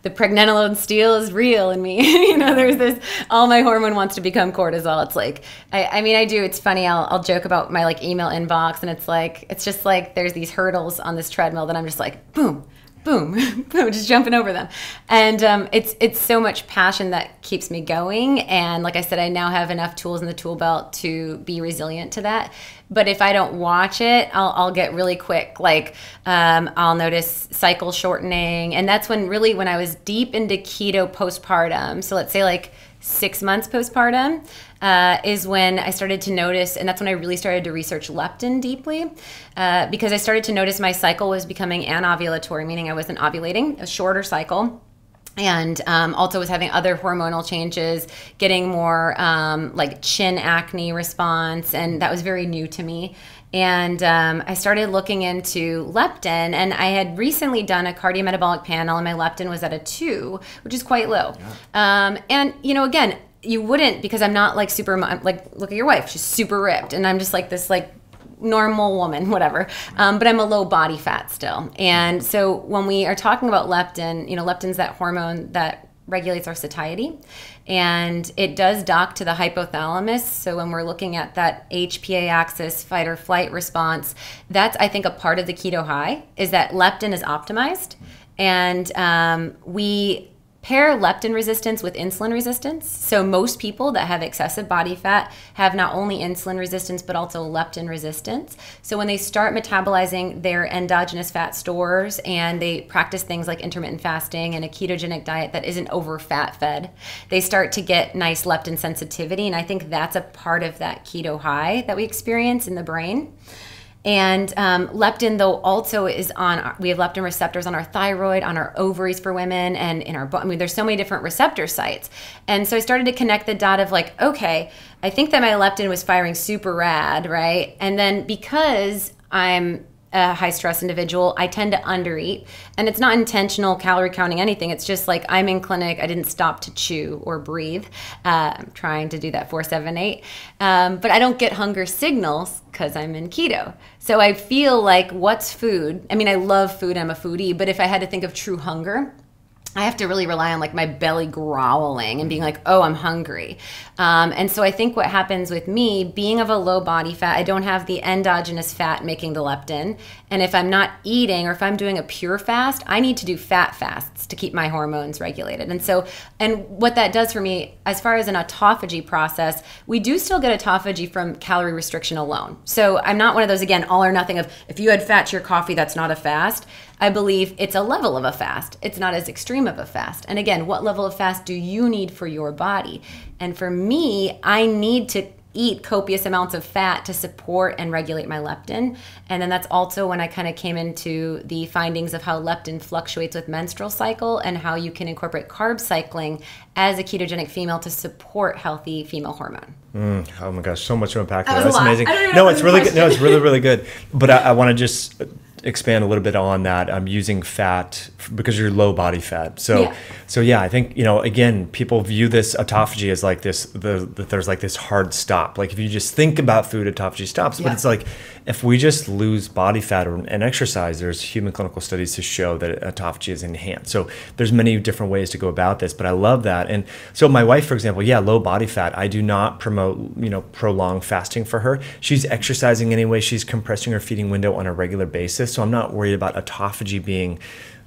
the pregnenolone steal is real in me. You know, there's this, all my hormone wants to become cortisol. It's like, I mean, I do, it's funny, I'll joke about my like email inbox, and it's like, it's just like, there's these hurdles on this treadmill that I'm just like, boom, boom, boom, just jumping over them. And it's so much passion that keeps me going. And like I said, I now have enough tools in the tool belt to be resilient to that. But if I don't watch it, I'll get really quick. Like I'll notice cycle shortening. And that's when I was deep into keto postpartum. So let's say like 6 months postpartum is when I started to notice, and that's when I really started to research leptin deeply because I started to notice my cycle was becoming anovulatory, meaning I wasn't ovulating, a shorter cycle. And also was having other hormonal changes, getting more like chin acne response, and that was very new to me. And I started looking into leptin, and I had recently done a cardiometabolic panel, and my leptin was at a 2, which is quite low. Yeah. And you know, again, you wouldn't, because I'm not like super, like look at your wife, she's super ripped, and I'm just like this like normal woman, whatever. But I'm a low body fat still. And so when we are talking about leptin, you know, leptin's that hormone that regulates our satiety, and it does dock to the hypothalamus. So when we're looking at that HPA axis, fight or flight response, that's, I think, a part of the keto high, is that leptin is optimized. And we Pair leptin resistance with insulin resistance. So most people that have excessive body fat have not only insulin resistance, but also leptin resistance. So when they start metabolizing their endogenous fat stores and they practice things like intermittent fasting and a ketogenic diet that isn't over fat fed, they start to get nice leptin sensitivity. And I think that's a part of that keto high that we experience in the brain. And leptin, though, also is on, we have leptin receptors on our thyroid, on our ovaries for women, and in our, I mean, there's so many different receptor sites. And so I started to connect the dot of like, okay, I think that my leptin was firing super rad, right? And then because I'm a high stress individual, I tend to undereat, and it's not intentional calorie counting anything. It's just like I'm in clinic, I didn't stop to chew or breathe. I'm trying to do that 4-7-8, but I don't get hunger signals because I'm in keto. So I feel like, what's food? I mean, I love food, I'm a foodie, but if I had to think of true hunger, I have to really rely on like my belly growling and being like, oh, I'm hungry. And so I think what happens with me, being of a low body fat, I don't have the endogenous fat making the leptin. And if I'm not eating, or if I'm doing a pure fast, I need to do fat fasts to keep my hormones regulated. And so, and what that does for me, as far as an autophagy process, we do still get autophagy from calorie restriction alone. So I'm not one of those, again, all or nothing of, if you had fat to your coffee, that's not a fast. I believe it's a level of a fast. It's not as extreme of a fast. And again, what level of fast do you need for your body? And for me, I need to eat copious amounts of fat to support and regulate my leptin. And then that's also when I kind of came into the findings of how leptin fluctuates with menstrual cycle and how you can incorporate carb cycling as a ketogenic female to support healthy female hormone. Oh my gosh, so much to unpack. That's amazing. No, it's really good. No, it's really, really good. But I want to just expand a little bit on that. I'm using fat because you're low body fat. So, yeah. So yeah, I think, you know, again, people view this autophagy as like this, that there's like this hard stop. Like if you just think about food, autophagy stops, but it's like, if we just lose body fat and exercise, there's human clinical studies to show that autophagy is enhanced. So there's many different ways to go about this, but I love that. And so my wife, for example, yeah, low body fat, I do not promote, you know, prolonged fasting for her. She's exercising anyway. She's compressing her feeding window on a regular basis. So I'm not worried about autophagy being,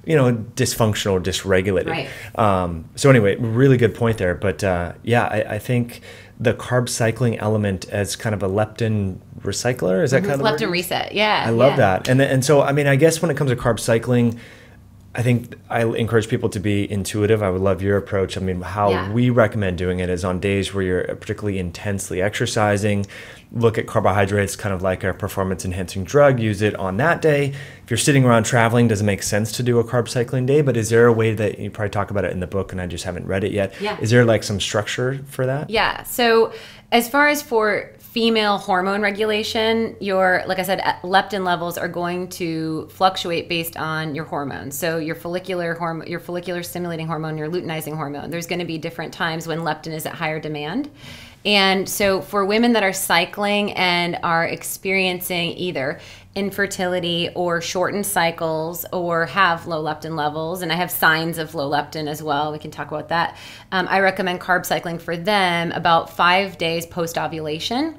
you know, dysfunctional or dysregulated. Right. So anyway, really good point there. But yeah, I think the carb cycling element as kind of a leptin recycler, is that kind of leptin reset? Yeah, I love that. And so, I mean, I guess when it comes to carb cycling, I think I encourage people to be intuitive. I would love your approach. I mean, how we recommend doing it is on days where you're particularly intensely exercising, look at carbohydrates kind of like a performance enhancing drug, use it on that day. If you're sitting around traveling, doesn't make sense to do a carb cycling day, but is there a way that, you probably talk about it in the book and I just haven't read it yet. Yeah. Is there like some structure for that? Yeah, so as far as for female hormone regulation, your, like I said, leptin levels are going to fluctuate based on your hormones. So your follicular hormone, your follicular stimulating hormone, your luteinizing hormone, there's going to be different times when leptin is at higher demand. And so for women that are cycling and are experiencing either infertility or shortened cycles or have low leptin levels, and I have signs of low leptin as well, we can talk about that, I recommend carb cycling for them about 5 days post ovulation,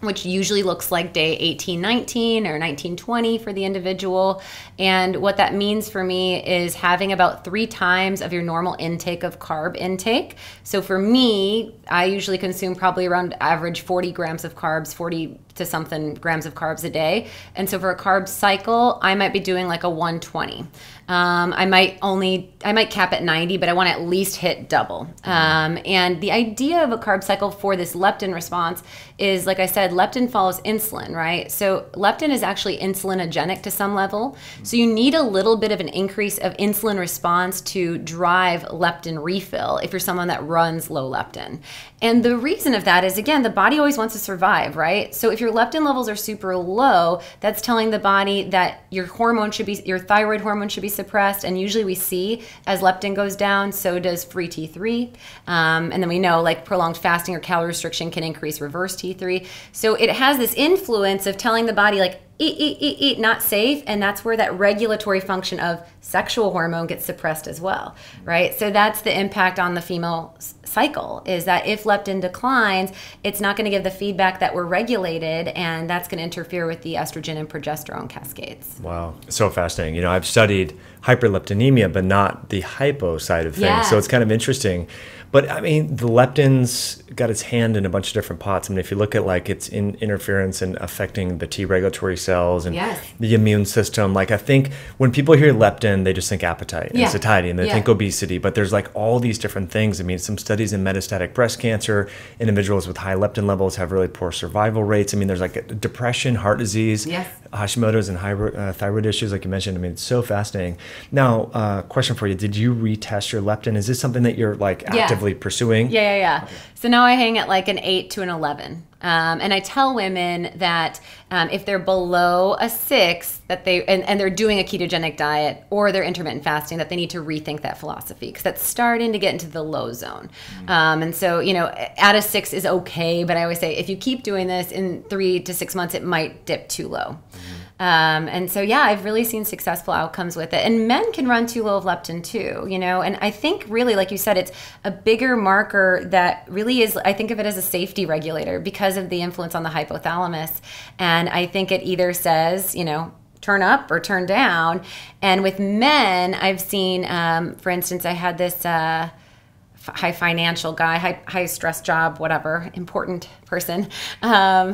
which usually looks like day 18, 19 or 19, 20 for the individual. And what that means for me is having about 3 times of your normal intake of carb intake. So for me, I usually consume probably around average 40 grams of carbs, 40 to something grams of carbs a day. And so for a carb cycle, I might be doing like a 120. I might cap at 90, but I want to at least hit double. And the idea of a carb cycle for this leptin response is, like I said, leptin follows insulin, right? So leptin is actually insulinogenic to some level. So you need a little bit of an increase of insulin response to drive leptin refill if you're someone that runs low leptin. And the reason of that is, again, the body always wants to survive, right? So if your leptin levels are super low, that's telling the body that your hormone should be, your thyroid hormone should be suppressed. And usually we see as leptin goes down, so does free T3. And then we know like prolonged fasting or calorie restriction can increase reverse T3. So it has this influence of telling the body like, eat, not safe. And that's where that regulatory function of sexual hormone gets suppressed as well, right? So that's the impact on the female cycle, is that if leptin declines, it's not going to give the feedback that we're regulated, and that's going to interfere with the estrogen and progesterone cascades. Wow. So fascinating. You know, I've studied hyperleptinemia, but not the hypo side of things. Yeah. So it's kind of interesting. But I mean, the leptin's got its hand in a bunch of different pots. I mean, if you look at like its interference and affecting the T regulatory cells and yes. the immune system, like I think when people hear leptin, they just think appetite and yeah. satiety and they yeah. think obesity, but there's like all these different things. I mean, some studies in metastatic breast cancer, individuals with high leptin levels have really poor survival rates. I mean, there's like depression, heart disease, yes. Hashimoto's and thyroid issues, like you mentioned. I mean, it's so fascinating. Now, question for you. Did you retest your leptin? Is this something that you're like active? Yeah. Pursuing? Yeah. Okay. So now I hang at like an 8 to an 11. And I tell women that if they're below a 6, that they and they're doing a ketogenic diet or they're intermittent fasting, that they need to rethink that philosophy, because that's starting to get into the low zone. And so, you know, at a 6 is okay, but I always say if you keep doing this in 3 to 6 months, it might dip too low. And so, yeah, I've really seen successful outcomes with it. And men can run too low of leptin too, you know, and I think really, like you said, it's a bigger marker that really is, I think of it as a safety regulator because of the influence on the hypothalamus. And I think it either says, you know, turn up or turn down. And with men, I've seen, for instance, I had this, high financial guy, high stress job, whatever, important person.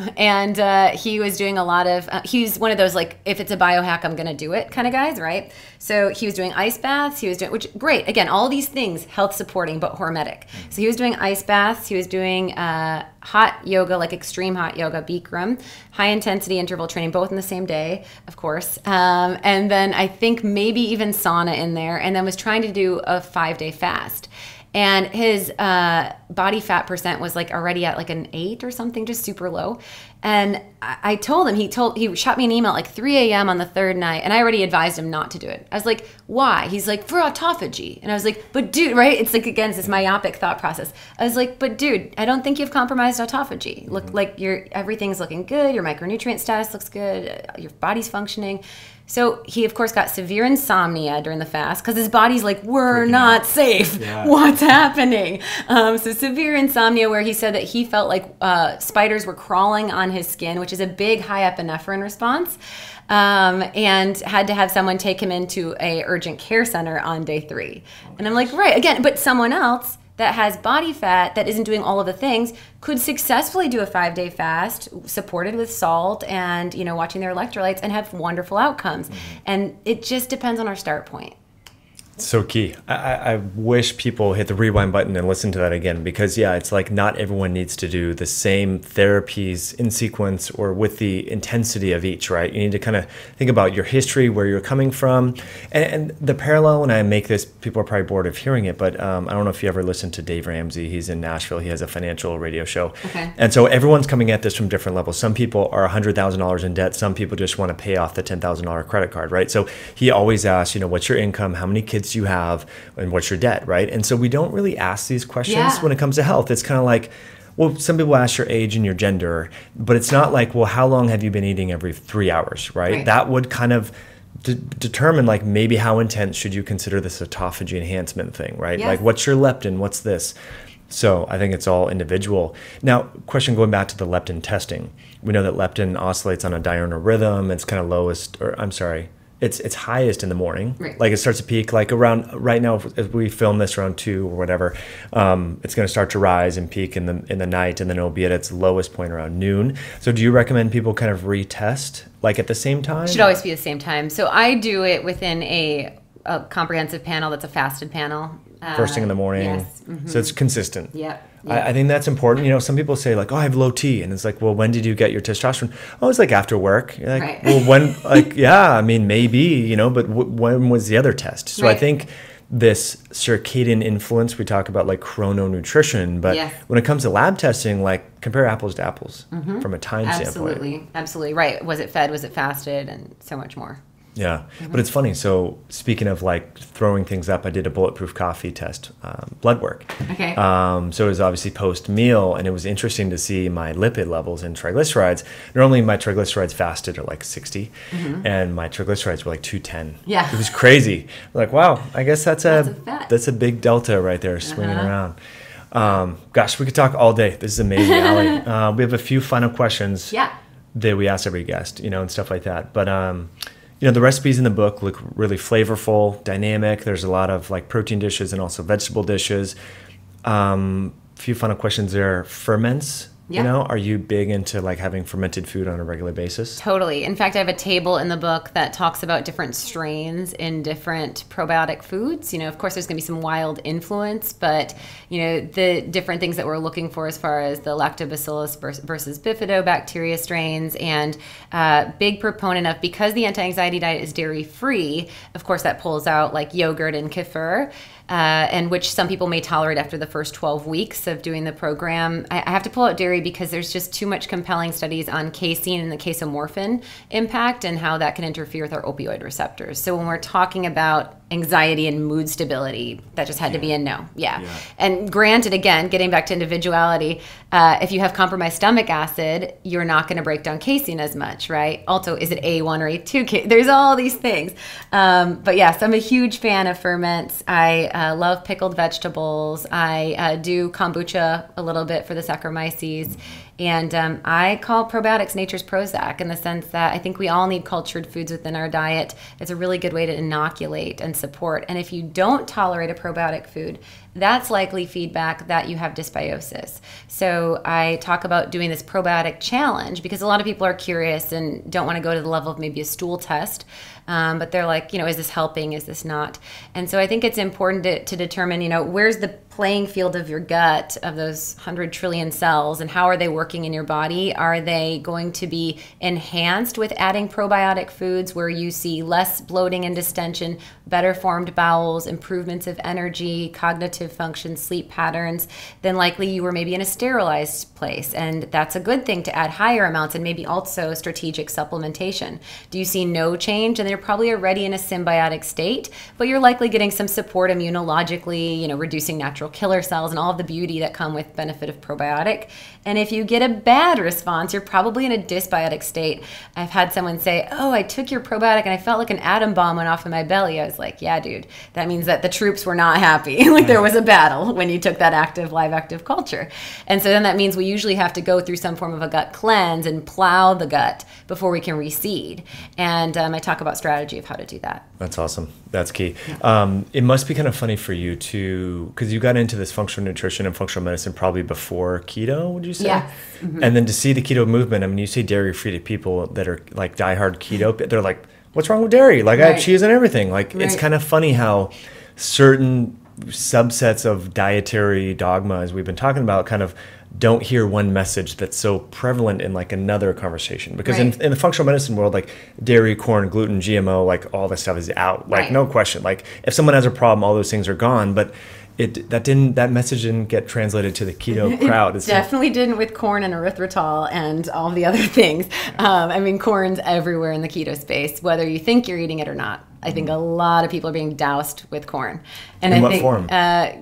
He was doing a lot of, he's one of those like, if it's a biohack, I'm going to do it kind of guys, right? So he was doing ice baths, he was doing, which great, again, all these things, health supporting, but hormetic. So he was doing ice baths, he was doing hot yoga, like extreme hot yoga, Bikram, high intensity interval training, both in the same day, of course. And then I think maybe even sauna in there, and then was trying to do a 5-day fast. And his body fat percent was like already at like an 8 or something, just super low. And I told him, he shot me an email at like 3 a.m. on the third night, and I already advised him not to do it. I was like, why? He's like, for autophagy. And I was like, but dude, right? It's like, again, it's this myopic thought process. I was like, but dude, I don't think you've compromised autophagy. Look, like everything's looking good, your micronutrient status looks good, your body's functioning. So he, of course, got severe insomnia during the fast because his body's like, we're not safe. Yeah. What's happening? So severe insomnia, where he said that he felt like spiders were crawling on his skin, which is a big high epinephrine response, and had to have someone take him into a urgent care center on day 3. And I'm like, right, again, but someone else that has body fat that isn't doing all of the things could successfully do a 5-day fast supported with salt and, you know, watching their electrolytes and have wonderful outcomes. And it just depends on our start point. So key. I wish people hit the rewind button and listen to that again, because yeah, it's like not everyone needs to do the same therapies in sequence or with the intensity of each, right? You need to kind of think about your history, where you're coming from. And the parallel, when I make this, people are probably bored of hearing it, but I don't know if you ever listened to Dave Ramsey. He's in Nashville. He has a financial radio show. Okay. And so everyone's coming at this from different levels. Some people are $100,000 in debt. Some people just want to pay off the $10,000 credit card, right? So he always asks, you know, what's your income? How many kids you have, and what's your debt, right? And so we don't really ask these questions yeah. when it comes to health. It's kind of like, well, some people ask your age and your gender, but it's not like, well, how long have you been eating every 3 hours, right? That would kind of determine like maybe how intense should you consider this autophagy enhancement thing, right? Yes. Like what's your leptin, what's this? So I think it's all individual. Now, question going back to the leptin testing. We know that leptin oscillates on a diurnal rhythm. It's kind of lowest, or I'm sorry, it's highest in the morning, right. Like it starts to peak, like around right now, if we film this around 2 or whatever, it's going to start to rise and peak in the night, and then it'll be at its lowest point around noon. So do you recommend people kind of retest like at the same time? It should always be the same time. So I do it within a comprehensive panel that's a fasted panel. First thing in the morning. Yes. Mm-hmm. So it's consistent. Yeah. I think that's important. You know, some people say like, oh, I have low T. And it's like, well, when did you get your testosterone? Oh, it's like after work. You're like, right. Well, when, like, yeah, I mean, maybe, you know, but when was the other test? So right. I think this circadian influence, we talk about like chrononutrition, but yes. when it comes to lab testing, like compare apples to apples from a time standpoint. Absolutely. Right. Was it fed? Was it fasted? And so much more. Yeah. Mm-hmm. But it's funny. So speaking of like throwing things up, I did a bulletproof coffee test, blood work. Okay. So it was obviously post meal, and it was interesting to see my lipid levels and triglycerides. Normally my triglycerides fasted are like 60, mm-hmm. and my triglycerides were like 210. Yeah. It was crazy. Like, wow, I guess that's a big delta right there swinging around. Gosh, we could talk all day. This is amazing, Ali. We have a few final questions that we ask every guest, you know, and stuff like that. But, you know, the recipes in the book look really flavorful, dynamic. There's a lot of like protein dishes and also vegetable dishes. Few final questions there. Ferments. Yeah. You know, are you big into like having fermented food on a regular basis? Totally. In fact, I have a table in the book that talks about different strains in different probiotic foods. You know, of course, there's going to be some wild influence, but, you know, the different things that we're looking for as far as the lactobacillus versus bifidobacteria strains, and big proponent of, because the anti-anxiety diet is dairy-free, of course, that pulls out like yogurt and kefir. And which some people may tolerate after the first 12 weeks of doing the program. I have to pull out dairy because there's just too much compelling studies on casein and the casomorphin impact and how that can interfere with our opioid receptors. So when we're talking about anxiety and mood stability, that just had to be a no. Yeah. And granted, again, getting back to individuality, if you have compromised stomach acid, you're not going to break down casein as much, right? Also, is it A1 or A2? There's all these things. But yes, I'm a huge fan of ferments. I love pickled vegetables. I do kombucha a little bit for the Saccharomyces. And I call probiotics nature's Prozac, in the sense that I think we all need cultured foods within our diet. It's a really good way to inoculate and support. And if you don't tolerate a probiotic food, that's likely feedback that you have dysbiosis. So I talk about doing this probiotic challenge because a lot of people are curious and don't want to go to the level of maybe a stool test. But they're like, you know, is this helping? Is this not? And so I think it's important to determine, you know, where's the playing field of your gut, of those 100 trillion cells, and how are they working in your body? Are they going to be enhanced with adding probiotic foods where you see less bloating and distension, better formed bowels, improvements of energy, cognitive function, sleep patterns? Then likely you were maybe in a sterilized place, and that's a good thing to add higher amounts, and maybe also strategic supplementation. Do you see no change? And you're probably already in a symbiotic state, but you're likely getting some support immunologically, you know, reducing natural killer cells and all of the beauty that come with benefit of probiotic. And if you get a bad response, you're probably in a dysbiotic state. I've had someone say, oh, I took your probiotic and I felt like an atom bomb went off in my belly. I was like, yeah, dude, that means that the troops were not happy. Like, there was a battle when you took that active, live active culture. And so then that means we usually have to go through some form of a gut cleanse and plow the gut before we can reseed. And I talk about strategy of how to do that. That's awesome. That's key. Yeah. It must be kind of funny for you to, because you got into this functional nutrition and functional medicine probably before keto, would you say? Yeah. Mm-hmm. And then to see the keto movement, I mean, you see dairy-free to people that are like diehard keto, they're like, what's wrong with dairy? Like, I have cheese and everything. Like, it's kind of funny how certain subsets of dietary dogma, as we've been talking about, kind of don't hear one message that's so prevalent in like another conversation, because in the functional medicine world, like dairy, corn, gluten, GMO, like all this stuff is out, like no question. Like if someone has a problem, all those things are gone. But that message didn't get translated to the keto crowd. It definitely didn't with corn and erythritol and all the other things. I mean, corn's everywhere in the keto space, whether you think you're eating it or not. I think a lot of people are being doused with corn. And in what form?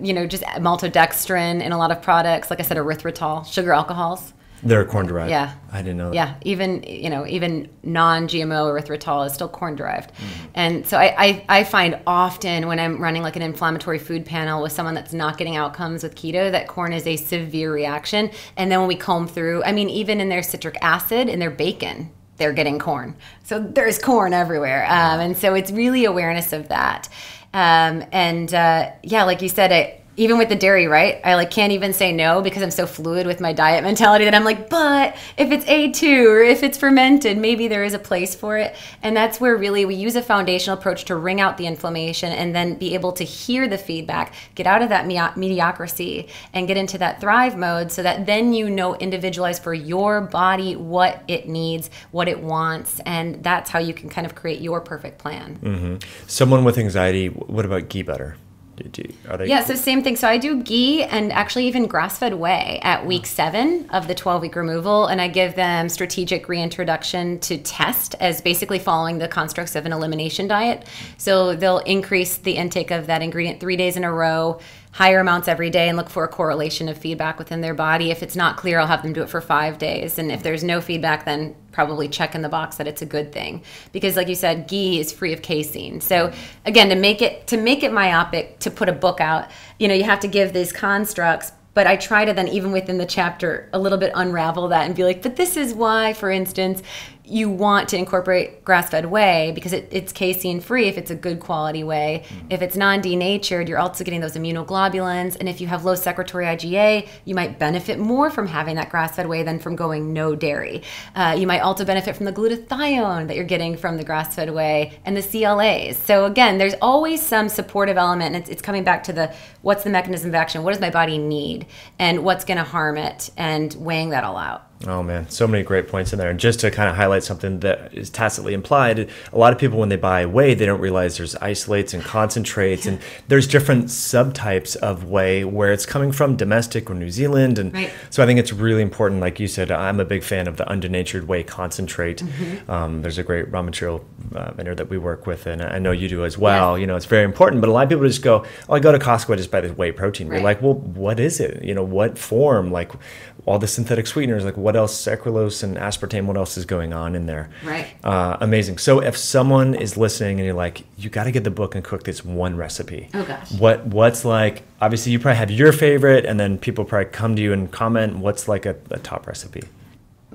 You know, just maltodextrin in a lot of products. Like I said, erythritol, sugar alcohols. They're corn-derived. Yeah. I didn't know that. Yeah. Even, you know, even non-GMO erythritol is still corn-derived. Mm. And so I find often when I'm running like an inflammatory food panel with someone that's not getting outcomes with keto, that corn is a severe reaction. And then when we comb through, I mean, even in their citric acid, in their bacon, they're getting corn. So there's corn everywhere. And so it's really awareness of that. Yeah, like you said, even with the dairy, I like can't even say no because I'm so fluid with my diet mentality that I'm like, but if it's A2 or if it's fermented, maybe there is a place for it. And that's where really we use a foundational approach to wring out the inflammation and then be able to hear the feedback, get out of that mediocrity and get into that thrive mode, so that then you know, individualized for your body, what it needs, what it wants. And that's how you can kind of create your perfect plan. Mm-hmm. Someone with anxiety, what about ghee butter? Are they? Yeah, so same thing. So I do ghee and actually even grass-fed whey at week 7 of the 12-week removal, and I give them strategic reintroduction to test as basically following the constructs of an elimination diet. So they'll increase the intake of that ingredient 3 days in a row, higher amounts every day, and look for a correlation of feedback within their body. If it's not clear, I'll have them do it for 5 days, and if there's no feedback, then probably check in the box that it's a good thing, because like you said, ghee is free of casein. So again, to make it myopic, to put a book out, you know, you have to give these constructs, but I try to then, even within the chapter, a little bit unravel that and be like, but this is why, for instance, you want to incorporate grass-fed whey, because it's casein-free if it's a good quality whey. If it's non-denatured, you're also getting those immunoglobulins, and if you have low secretory IgA, you might benefit more from having that grass-fed whey than from going no dairy. You might also benefit from the glutathione that you're getting from the grass-fed whey and the CLAs. So again, there's always some supportive element, and it's coming back to the what's the mechanism of action, what does my body need, and what's going to harm it, and weighing that all out. Oh man, so many great points in there. And just to kind of highlight something that is tacitly implied, a lot of people when they buy whey, they don't realize there's isolates and concentrates, and there's different subtypes of whey where it's coming from, domestic or New Zealand. And so I think it's really important, like you said, I'm a big fan of the undenatured whey concentrate. There's a great raw material vendor that we work with, and I know you do as well. You know, it's very important, but a lot of people just go, oh, I go to Costco, I just buy this whey protein. You're like, well, what is it? You know, what form? Like all the synthetic sweeteners, like what else, sucralose and aspartame, what else is going on in there? Amazing. So if someone is listening and you're like, you got to get the book and cook this one recipe. Oh gosh. What's like, obviously you probably have your favorite, and then people probably come to you and comment, what's like a top recipe?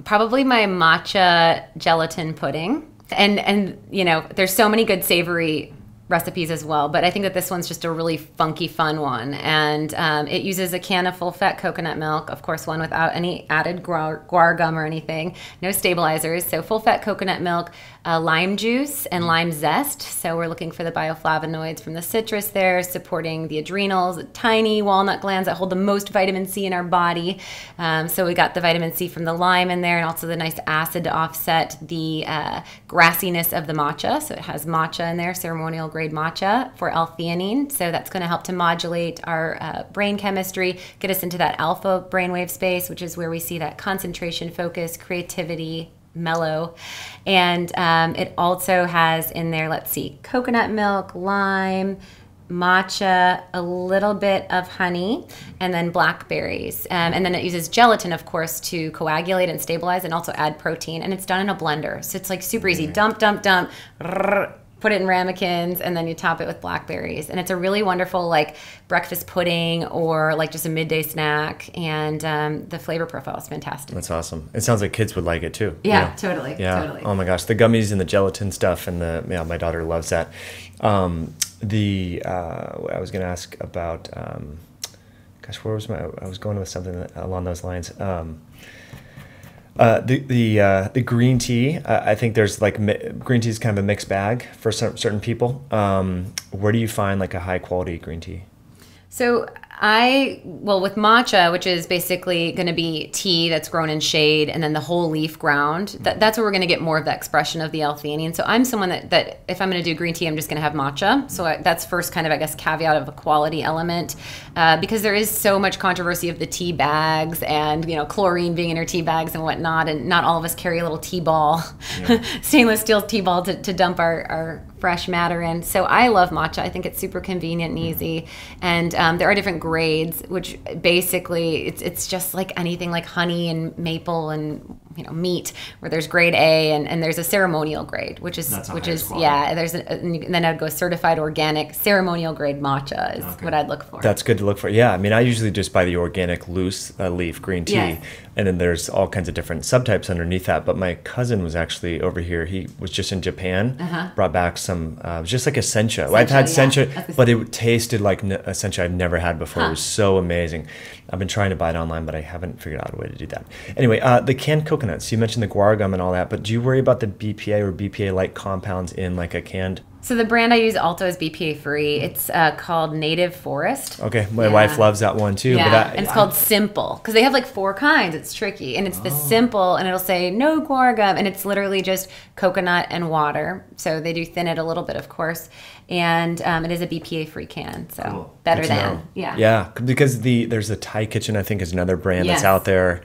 Probably my matcha gelatin pudding. And you know, there's so many good savory recipes as well, but I think that this one's just a really funky, fun one, and it uses a can of full-fat coconut milk, of course one without any added guar gum or anything, no stabilizers, so full-fat coconut milk, lime juice, and lime zest, so we're looking for the bioflavonoids from the citrus there, supporting the adrenals, the tiny walnut glands that hold the most vitamin C in our body, so we got the vitamin C from the lime in there, and also the nice acid to offset the grassiness of the matcha, so it has matcha in there, ceremonial grade matcha for L-theanine, so that's going to help to modulate our brain chemistry, get us into that alpha brainwave space, which is where we see that concentration, focus, creativity, mellow. And it also has in there, let's see, coconut milk, lime, matcha, a little bit of honey, and then blackberries. And then it uses gelatin, of course, to coagulate and stabilize, and also add protein. And it's done in a blender, so it's like super easy. Dump. Put it in ramekins, and then you top it with blackberries. And it's a really wonderful like breakfast pudding, or like just a midday snack. And the flavor profile is fantastic. That's awesome. It sounds like kids would like it too. Yeah, totally. Yeah. Totally. Oh my gosh, the gummies and the gelatin stuff, and the my daughter loves that. I was gonna ask about gosh, where was my? I was going with something along those lines. The green tea, I think there's like green tea is kind of a mixed bag for certain people. Where do you find like a high quality green tea? So well, with matcha, which is basically going to be tea that's grown in shade and then the whole leaf ground, that's where we're going to get more of that expression of the L-theanine. So I'm someone that if I'm going to do green tea, I'm just going to have matcha. So that's first kind of, I guess, caveat of a quality element, because there is so much controversy of the tea bags and, you know, chlorine being in your tea bags and whatnot. And not all of us carry a little tea ball, stainless steel tea ball to dump our fresh matter in. So I love matcha. I think it's super convenient and easy. And there are different grades, which basically it's just like anything like honey and maple and, you know, meat, where there's grade A and there's a ceremonial grade, which is yeah, there's then I'd go certified organic, ceremonial grade matcha is what I'd look for. That's good to look for. Yeah, I mean, I usually just buy the organic loose leaf green tea. And then there's all kinds of different subtypes underneath that. But my cousin was actually over here. He was just in Japan, brought back some, it was just like a sencha. I've had sencha, but it tasted like a sencha I've never had before. It was so amazing. I've been trying to buy it online, but I haven't figured out a way to do that. Anyway, the canned coconut coconuts. You mentioned the guar gum and all that, but do you worry about the BPA or BPA-like compounds in like a canned? So the brand I use, Alto, is BPA-free. It's called Native Forest. Okay, my wife loves that one too. Yeah, but and it's called Simple, because they have like 4 kinds. It's tricky, and it's the Simple, and it'll say no guar gum, and it's literally just coconut and water. So they do thin it a little bit, of course, and it is a BPA-free can, so better than. Yeah, yeah, because there's the Thai Kitchen, I think, is another brand that's out there.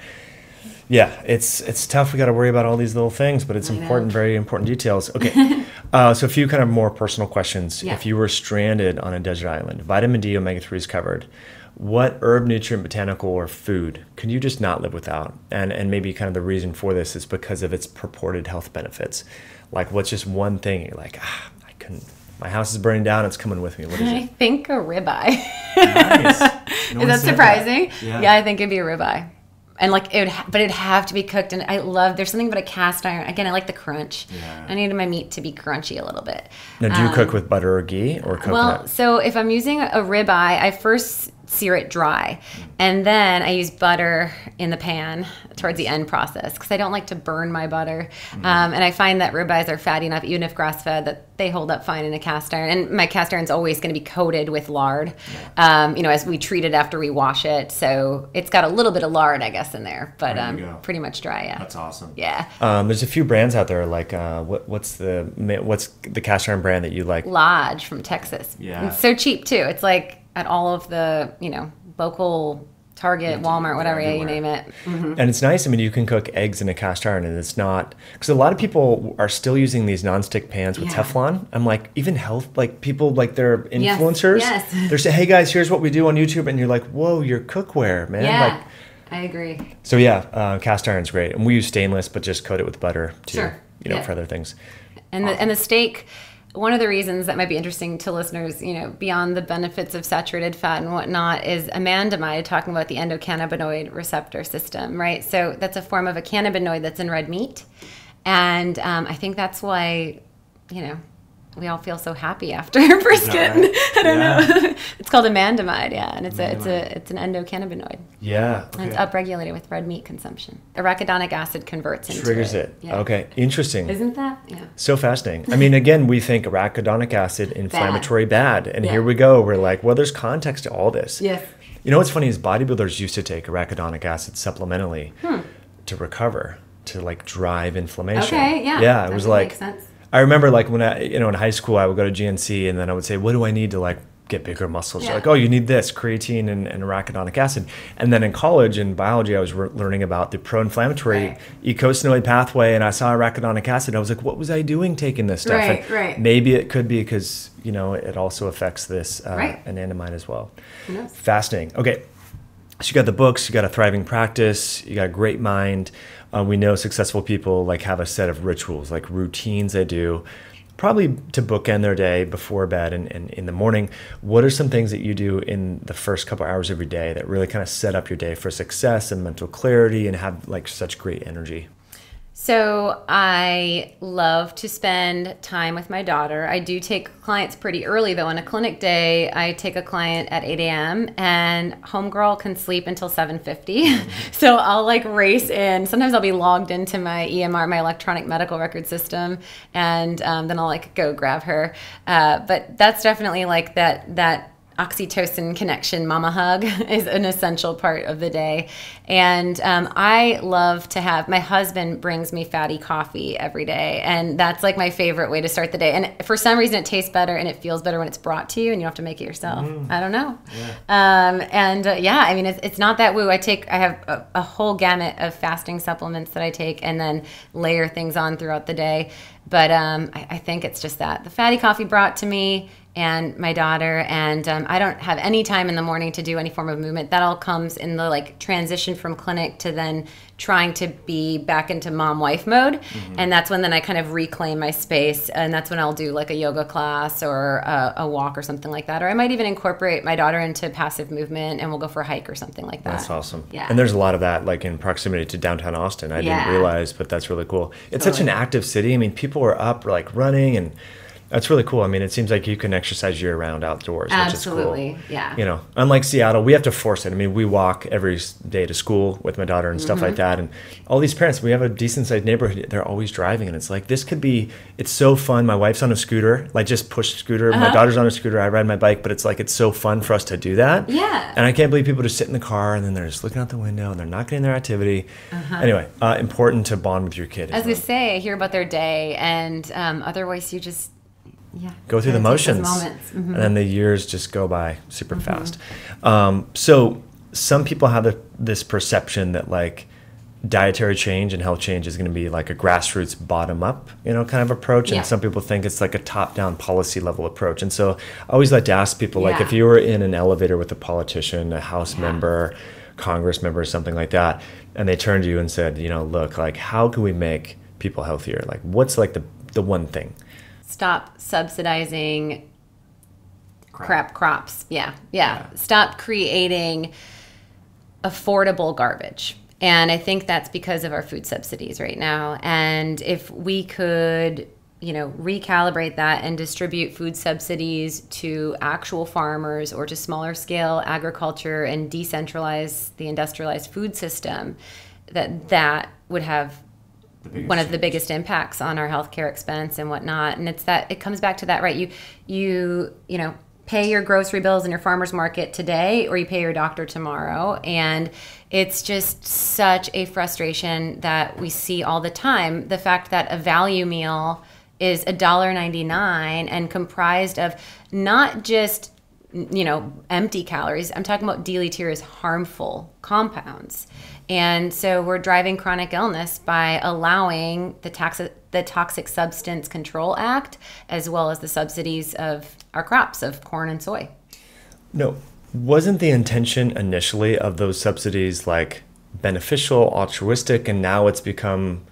Yeah, it's tough. We got to worry about all these little things, but it's important, very important details. Okay, so a few kind of more personal questions. Yeah. If you were stranded on a desert island, vitamin D, omega-3 is covered. What herb, nutrient, botanical, or food can you just not live without? And maybe kind of the reason for this is because of its purported health benefits. Like, what's just one thing you're like, I couldn't. My house is burning down. It's coming with me. What is it? I think a ribeye. Nice. Is that surprising? That. Yeah. I think it'd be a ribeye. And like it'd have to be cooked. And I love, there's something about a cast iron. Again, I like the crunch. Yeah. I need my meat to be crunchy a little bit. Now, do you cook with butter or ghee or coconut? Well, so if I'm using a ribeye, I first sear it dry, and then I use butter in the pan towards the end process, because I don't like to burn my butter. And I find that ribeyes are fatty enough, even if grass-fed, that they hold up fine in a cast iron. And my cast iron's always going to be coated with lard, you know, as we treat it after we wash it. So it's got a little bit of lard, I guess, in there, but pretty much dry. Yeah, that's awesome. Yeah, there's a few brands out there. Like what's the cast iron brand that you like? Lodge from Texas. Yeah, it's so cheap too. It's like at all of the, you know, local Target, Walmart, whatever, you name it. And it's nice. I mean, you can cook eggs in a cast iron, and it's not, because a lot of people are still using these nonstick pans with Teflon. I'm like, even health, like people, like they're influencers. They're saying, hey guys, here's what we do on YouTube, and you're like, whoa, your cookware, man. Like, I agree. So yeah, cast iron's great, and we use stainless, but just coat it with butter too, you know, for other things. And the steak. One of the reasons that might be interesting to listeners, you know, beyond the benefits of saturated fat and whatnot, is Amanda and I talking about the endocannabinoid receptor system, right? So that's a form of a cannabinoid that's in red meat. And I think that's why, you know, we all feel so happy after brisket. I don't know. It's called amandamide, and it's an endocannabinoid. Yeah. Okay. And it's upregulated with red meat consumption. Arachidonic acid converts into it. Triggers it. Yeah. Okay. Interesting. Isn't that? Yeah. So fascinating. I mean, again, we think arachidonic acid, inflammatory, bad. And here we go. We're like, well, there's context to all this. Yes. You know what's funny is bodybuilders used to take arachidonic acid supplementally to recover, to like drive inflammation. Okay, yeah. Yeah, it was like... Makes sense. I remember, like, when I, you know, in high school, I would go to GNC, and then I would say, what do I need to, like, get bigger muscles? Like, oh, you need this, creatine and arachidonic acid. And then in college, in biology, I was learning about the pro-inflammatory eicosanoid pathway, and I saw arachidonic acid. I was like, what was I doing taking this stuff? Right, right. Maybe it could be because, you know, it also affects this anandamide as well. Yes. Fascinating. Okay. So you got the books, you got a thriving practice, you got a great mind. We know successful people like have a set of rituals, like routines they do, probably to bookend their day before bed and in the morning. What are some things that you do in the first couple hours of your day that really kind of set up your day for success and mental clarity and have like such great energy? So I love to spend time with my daughter. I do take clients pretty early, though. On a clinic day, I take a client at 8 a.m. and homegirl can sleep until 7:50. So I'll like race in. Sometimes I'll be logged into my EMR, my electronic medical record system, and then I'll like go grab her. But that's definitely like that oxytocin connection, mama hug, is an essential part of the day. And I love to have, my husband brings me fatty coffee every day, and that's like my favorite way to start the day. And for some reason it tastes better and it feels better when it's brought to you and you don't have to make it yourself. I don't know. I mean, it's not that woo. I have a whole gamut of fasting supplements that I take and then layer things on throughout the day. But I think it's just that the fatty coffee brought to me and my daughter, and I don't have any time in the morning to do any form of movement. That all comes in the like transition from clinic to then trying to be back into mom-wife mode. And that's when then I kind of reclaim my space, and that's when I'll do like a yoga class or a walk or something like that. Or I might even incorporate my daughter into passive movement and we'll go for a hike or something like that. That's awesome. Yeah. And there's a lot of that like in proximity to downtown Austin. I didn't realize, but that's really cool. It's such an active city. I mean, people are up like running and That's really cool. I mean, it seems like you can exercise year-round outdoors, which is cool. Yeah. You know, unlike Seattle, we have to force it. I mean, we walk every day to school with my daughter and stuff like that. And all these parents, we have a decent-sized neighborhood. They're always driving, and it's like, this could be, it's so fun. My wife's on a scooter, like just push scooter. My daughter's on a scooter. I ride my bike, but it's like, it's so fun for us to do that. Yeah. And I can't believe people just sit in the car, and then they're just looking out the window, and they're not getting their activity. Anyway, important to bond with your kid. As we say, I hear about their day, and otherwise you just... go through the motions, and then the years just go by super fast. So some people have this perception that like dietary change and health change is going to be like a grassroots bottom up, you know, kind of approach. And some people think it's like a top down policy level approach. And so I always like to ask people, like if you were in an elevator with a politician, a House member, Congress member, or something like that, and they turned to you and said, you know, look, like how can we make people healthier? Like what's like the one thing? Stop subsidizing crap crops. Yeah. Stop creating affordable garbage. And I think that's because of our food subsidies right now. And if we could, you know, recalibrate that and distribute food subsidies to actual farmers or to smaller scale agriculture and decentralize the industrialized food system, that would have one of the biggest impacts on our healthcare expense and whatnot. And it's that, it comes back to that, right? You know, pay your grocery bills in your farmer's market today, or you pay your doctor tomorrow. And it's just such a frustration that we see all the time. The fact that a value meal is $1.99 and comprised of not just, you know, empty calories. I'm talking about deleterious, harmful compounds. And so we're driving chronic illness by allowing the Toxic Substance Control Act, as well as the subsidies of our crops of corn and soy. No, wasn't the intention initially of those subsidies like beneficial, altruistic, and now it's become,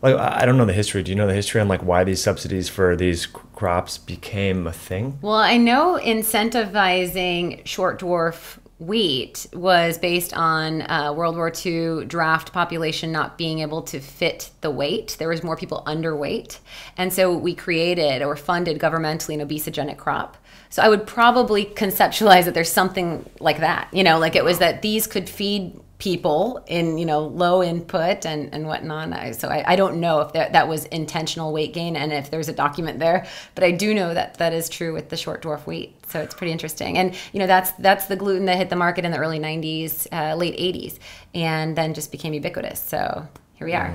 like, I don't know the history. Do you know the history on like why these subsidies for these crops became a thing? Well, I know incentivizing short dwarf wheat was based on World War II draft population not being able to fit the weight. There was more people underweight. And so we created or funded governmentally an obesogenic crop. So I would probably conceptualize that there's something like that, you know, like it was that these could feed people in, you know, low input and whatnot. So I don't know if that was intentional weight gain and if there's a document there, but I do know that that is true with the short dwarf wheat. So it's pretty interesting. And, you know, that's the gluten that hit the market in the early 90s, late 80s, and then just became ubiquitous. So here we are.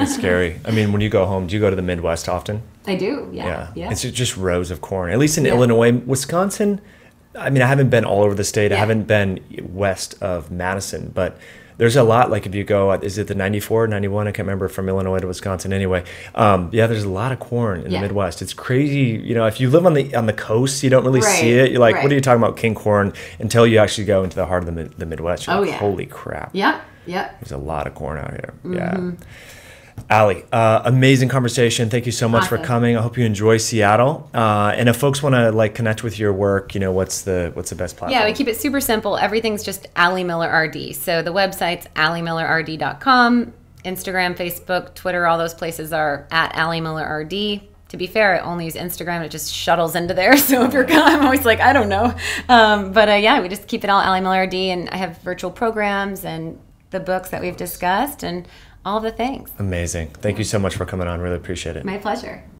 It's scary. I mean, when you go home, do you go to the Midwest often? I do, yeah. It's just rows of corn, at least in Illinois. Wisconsin, I mean, I haven't been all over the state. I haven't been west of Madison, but there's a lot. Like if you go, is it the 94, 91? I can't remember, from Illinois to Wisconsin. Anyway, yeah, there's a lot of corn in the Midwest. It's crazy. You know, if you live on the coast, you don't really see it. You're like, what are you talking about, king corn? Until you actually go into the heart of the Midwest. You're like, holy crap. Yeah. There's a lot of corn out here. Ali, amazing conversation. Thank you so much for coming. I hope you enjoy Seattle. And if folks want to like connect with your work, you know, what's the best platform? Yeah, we keep it super simple. Everything's just Ali Miller RD. So the website's alimillerrd.com. Instagram, Facebook, Twitter, all those places are at Ali Miller RD. To be fair, I only use Instagram. And it just shuttles into there. So if you're gone, I'm always like, I don't know. Yeah, we just keep it all Ali Miller RD. And I have virtual programs and the books that we've discussed and all the things. Amazing. Thank you so much for coming on. Really appreciate it. My pleasure.